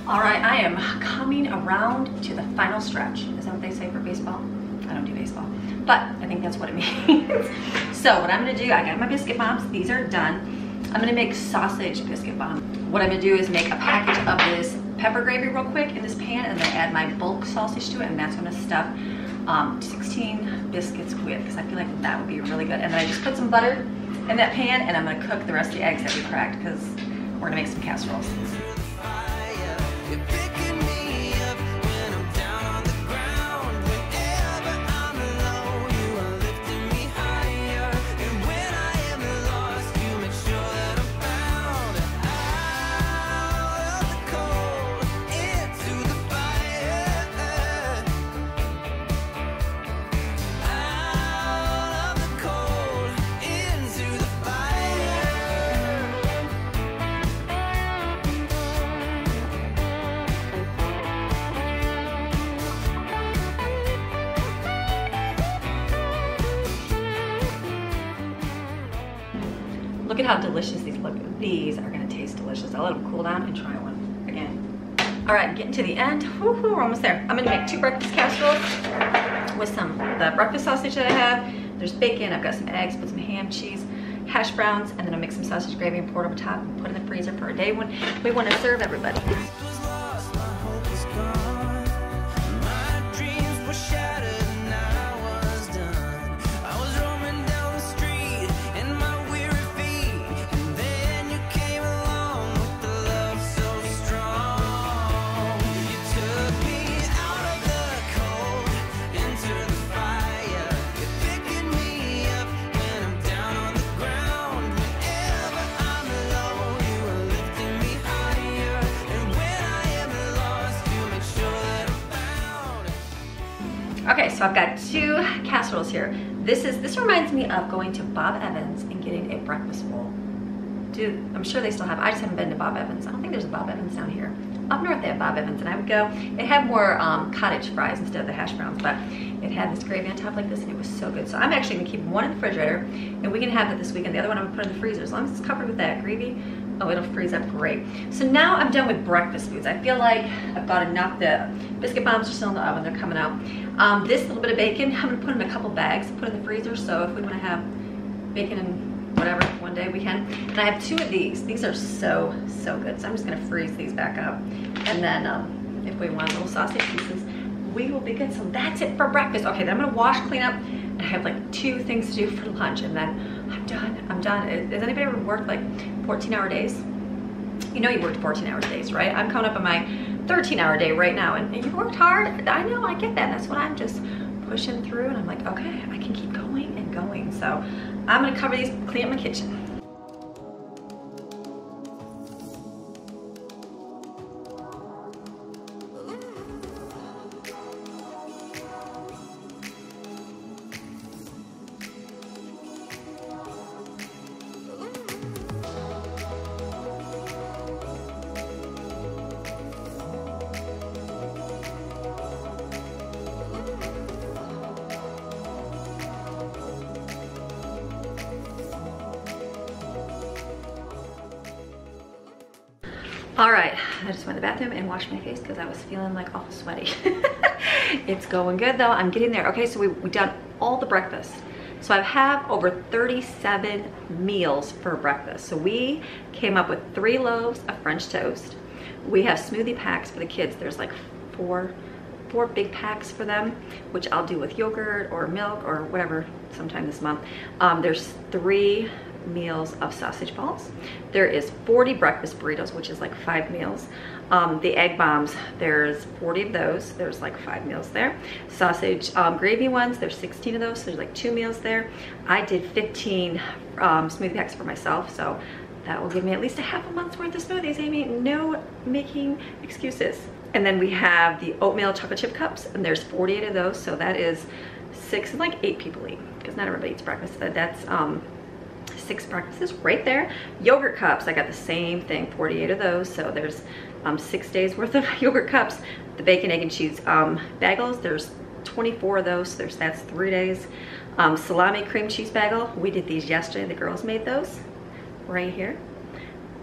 All right, I am coming around to the final stretch. Is that what they say for baseball? I don't do baseball, but I think that's what it means. So what I'm gonna do, I got my biscuit bombs. These are done. I'm gonna make sausage biscuit bomb. What I'm gonna do is make a package of this pepper gravy real quick in this pan, and then add my bulk sausage to it, and that's what I'm gonna stuff um, sixteen biscuits with, because I feel like that would be really good. And then I just put some butter in that pan, and I'm going to cook the rest of the eggs that we cracked, because we're going to make some casseroles. Look at how delicious these look. These are gonna taste delicious. I'll let them cool down and try one again. All right, getting to the end. Woo hoo, we're almost there. I'm gonna make two breakfast casseroles with some of the breakfast sausage that I have. There's bacon, I've got some eggs, put some ham, cheese, hash browns, and then I'll make some sausage gravy and pour it over top and put it in the freezer for a day when we wanna serve everybody. Okay, so I've got two casseroles here. This is this reminds me of going to Bob Evans and getting a breakfast bowl. Dude, I'm sure they still have. I just haven't been to Bob Evans. I don't think there's a Bob Evans down here. Up north they have Bob Evans, and I would go. It had more um, cottage fries instead of the hash browns, but it had this gravy on top like this, and it was so good. So I'm actually gonna keep one in the refrigerator, and we can have it this weekend. The other one I'm gonna put in the freezer. As long as it's covered with that gravy, oh, it'll freeze up great. So now I'm done with breakfast foods. I feel like I've got enough. The biscuit bombs are still in the oven, they're coming out. Um, this little bit of bacon, I'm gonna put in a couple bags, put in the freezer, so if we wanna have bacon and whatever one day we can. And I have two of these. These are so, so good. So I'm just gonna freeze these back up. And then um, if we want little sausage pieces, we will be good. So that's it for breakfast. Okay, then I'm gonna wash, clean up. I have like two things to do for lunch, and then I'm done, I'm done. Has anybody ever worked like fourteen hour days? You know you worked fourteen hour days, right? I'm coming up on my thirteen hour day right now, and, and you've worked hard. I know, I get that. That's what I'm just pushing through, and I'm like, okay, I can keep going and going. So I'm gonna cover these, clean up my kitchen. All right, I just went to the bathroom and washed my face because I was feeling like awful sweaty. It's going good though, I'm getting there. Okay, so we, we've done all the breakfast. So I have over thirty-seven meals for breakfast. So we came up with three loaves of French toast. We have smoothie packs for the kids. There's like four, four big packs for them, which I'll do with yogurt or milk or whatever sometime this month. Um, there's three meals of sausage balls. There is forty breakfast burritos, which is like five meals. Um, the egg bombs, there's forty of those. There's like five meals there. Sausage um, gravy ones, there's sixteen of those. So there's like two meals there. I did fifteen um, smoothie packs for myself. So that will give me at least a half a month's worth of smoothies, Amy. No making excuses. And then we have the oatmeal chocolate chip cups, and there's forty-eight of those. So that is six, and like eight people eat, because not everybody eats breakfast. That, that's, um, six breakfasts right there. Yogurt cups, I got the same thing, forty-eight of those. So there's um, six days worth of yogurt cups. The bacon, egg, and cheese um, bagels, there's twenty-four of those. So there's, that's three days. Um, salami cream cheese bagel, we did these yesterday. The girls made those right here.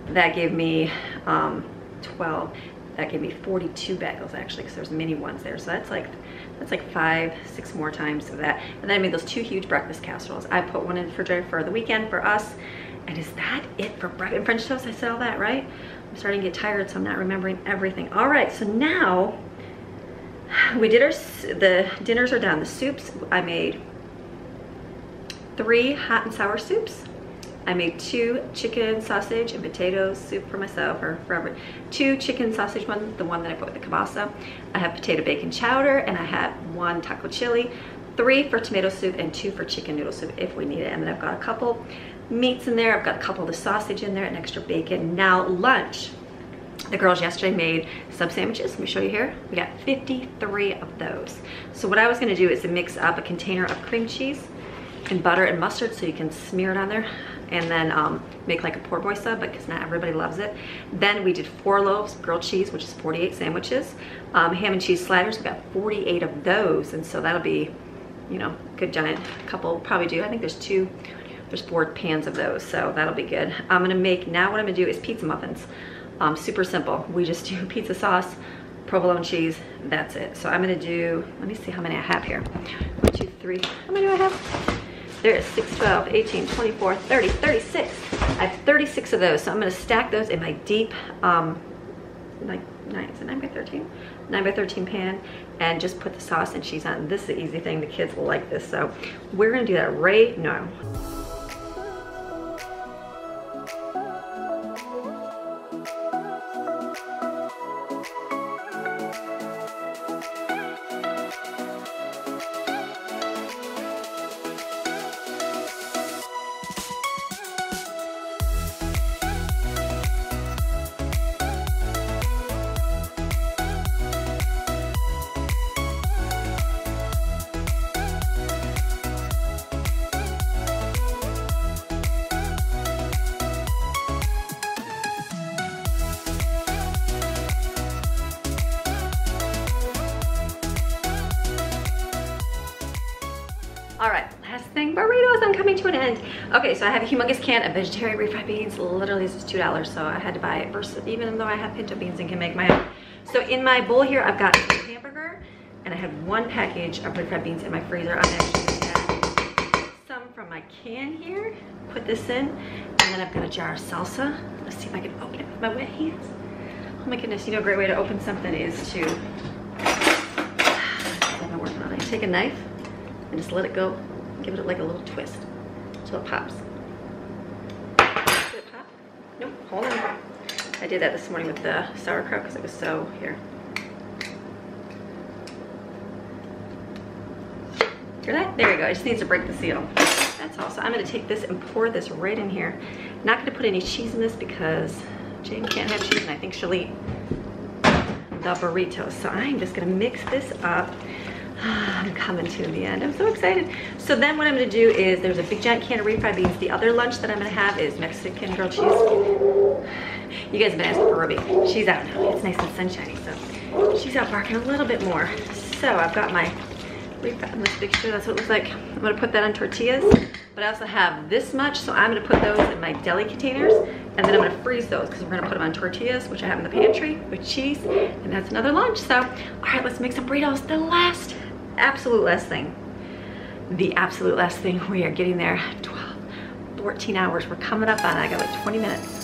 That gave me um, twelve. That gave me forty-two bagels actually, because there's mini ones there. So that's like that's like five, six more times of that. And then I made those two huge breakfast casseroles. I put one in the refrigerator for the weekend for us. And is that it for breakfast? And French toast, I said all that, right? I'm starting to get tired, so I'm not remembering everything. All right, so now we did our, the dinners are done. The soups, I made three hot and sour soups. I made two chicken sausage and potato soup for myself, or for everyone. Two chicken sausage ones, the one that I put with the kielbasa. I have potato bacon chowder, and I had one taco chili, three for tomato soup, and two for chicken noodle soup if we need it. And then I've got a couple meats in there. I've got a couple of the sausage in there and extra bacon. Now lunch. The girls yesterday made sub sandwiches. Let me show you here. We got fifty-three of those. So what I was gonna do is to mix up a container of cream cheese and butter and mustard so you can smear it on there, and then um, make like a poor boy sub, because not everybody loves it. Then we did four loaves, grilled cheese, which is forty-eight sandwiches, um, ham and cheese sliders. We got forty-eight of those, and so that'll be, you know, a good giant couple. Probably do, I think there's two, there's four pans of those, so that'll be good. I'm gonna make, now what I'm gonna do is pizza muffins. Um, super simple. We just do pizza sauce, provolone cheese, that's it. So I'm gonna do, let me see how many I have here. One, two, three, how many do I have? There is six, twelve, eighteen, twenty-four, thirty, thirty-six. I have thirty-six of those, so I'm gonna stack those in my deep, um, like nine, is it nine by thirteen? nine by thirteen pan, and just put the sauce and cheese on. This is the easy thing, the kids will like this, so we're gonna do that right now. All right, last thing, burritos, I'm coming to an end. Okay, so I have a humongous can of vegetarian refried beans. Literally, this is two dollars, so I had to buy it, versus, even though I have pinto beans and can make my own. So in my bowl here, I've got a hamburger, and I have one package of refried beans in my freezer. I'm actually gonna add some from my can here, put this in, and then I've got a jar of salsa. Let's see if I can open it with my wet hands. Oh my goodness, you know, a great way to open something is to, I've been working on it, take a knife, and just let it go, give it like a little twist so it pops. Did it pop? Nope, hold on. I did that this morning with the sauerkraut because it was so here. Hear that? There we go. It just needs to break the seal. That's all. So I'm going to take this and pour this right in here. Not going to put any cheese in this because Jane can't have cheese, and I think she'll eat the burrito. So I'm just going to mix this up. I'm coming to the end. I'm so excited. So then what I'm going to do is, there's a big giant can of refried beans. The other lunch that I'm going to have is Mexican grilled cheese. You guys have been asking for Ruby. She's out now. It's nice and sunshiny, so she's out barking a little bit more. So I've got my refried, let's make sure that's what it looks like. I'm going to put that on tortillas, but I also have this much, so I'm going to put those in my deli containers, and then I'm going to freeze those because we're going to put them on tortillas, which I have in the pantry, with cheese, and that's another lunch. So, all right, let's make some burritos. The last absolute last thing the absolute last thing we are getting there. Twelve, fourteen hours we're coming up on. I got like twenty minutes.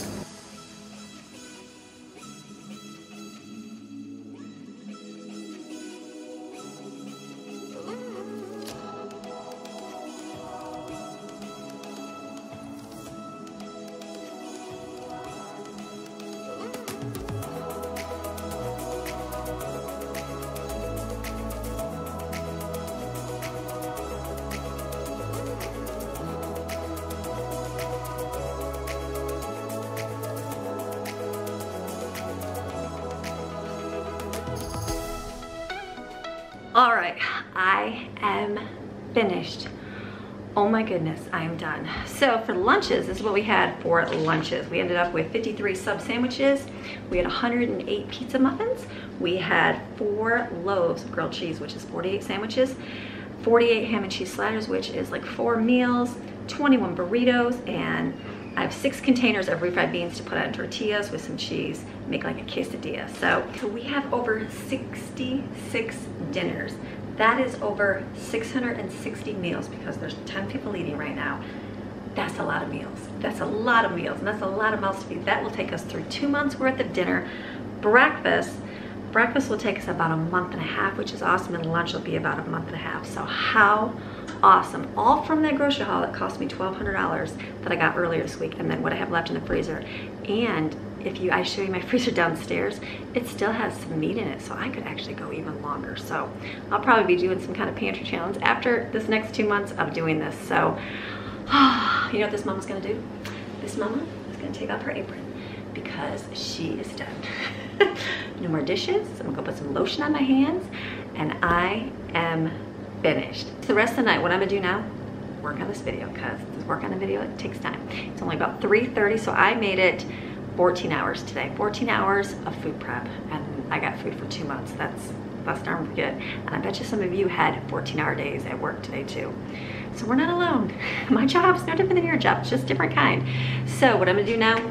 All right, I am finished. Oh my goodness, I am done. So for lunches, this is what we had for lunches. We ended up with fifty-three sub sandwiches. We had one hundred eight pizza muffins. We had four loaves of grilled cheese, which is forty-eight sandwiches, forty-eight ham and cheese sliders, which is like four meals, twenty-one burritos, and I have six containers of refried beans to put on tortillas with some cheese, make like a quesadilla. So, so we have over sixty-six dinners. That is over six hundred sixty meals, because there's ten people eating right now. That's a lot of meals. That's a lot of meals, and that's a lot of mouths to feed. That will take us through two months worth of dinner, breakfast, breakfast will take us about a month and a half, which is awesome, and lunch will be about a month and a half. So how awesome. All from that grocery haul that cost me twelve hundred dollars that I got earlier this week, and then what I have left in the freezer. And if you, I show you my freezer downstairs, it still has some meat in it, so I could actually go even longer. So I'll probably be doing some kind of pantry challenge after this next two months of doing this. So oh, you know what this mama's gonna do? This mama is gonna take off her apron because she is done. No more dishes. So I'm gonna go put some lotion on my hands, and I am finished. So the rest of the night, what I'm gonna do now, work on this video, because this work on the video, it takes time. It's only about three thirty, so I made it fourteen hours today. fourteen hours of food prep, and I got food for two months. That's that's darn good. And I bet you some of you had fourteen hour days at work today too. So we're not alone. My job's no different than your job, it's just different kind. So what I'm gonna do now,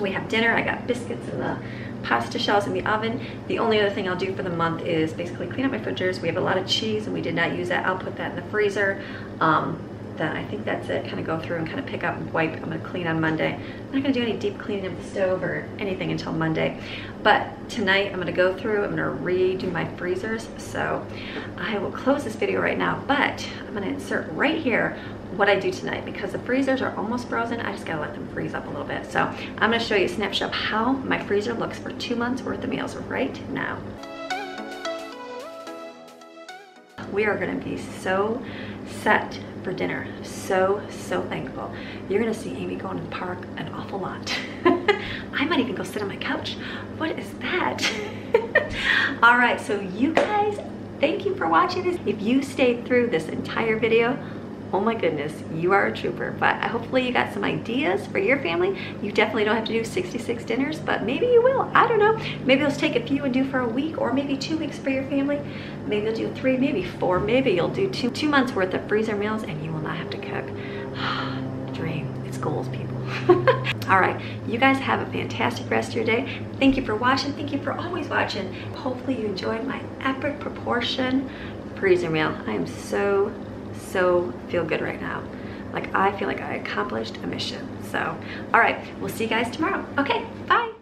we have dinner. I got biscuits in the pasta shells in the oven. The only other thing I'll do for the month is basically clean up my fridges. We have a lot of cheese and we did not use that. I'll put that in the freezer. Um, then I think that's it. Kind of go through and kind of pick up and wipe. I'm gonna clean on Monday. I'm not gonna do any deep cleaning of the stove or anything until Monday. But tonight I'm gonna go through, I'm gonna redo my freezers. So I will close this video right now, but I'm gonna insert right here what I do tonight, because the freezers are almost frozen. I just gotta let them freeze up a little bit. So I'm gonna show you a snapshot of how my freezer looks for two months worth of meals right now. We are gonna be so set for dinner. So, so thankful. You're gonna see Amy going to the park an awful lot. I might even go sit on my couch. What is that? All right, so you guys, thank you for watching this. If you stayed through this entire video, oh my goodness, you are a trooper. But hopefully you got some ideas for your family. You definitely don't have to do sixty-six dinners, but maybe you will. I don't know. Maybe let's take a few and do for a week, or maybe two weeks for your family. Maybe you'll do three, maybe four, maybe you'll do two, two months worth of freezer meals, and you will not have to cook. Dream. It's goals, people. All right, you guys have a fantastic rest of your day. Thank you for watching. Thank you for always watching. Hopefully you enjoyed my epic proportion freezer meal. I am so so feel good right now. Like I feel like I accomplished a mission. So, all right, we'll see you guys tomorrow. Okay, bye.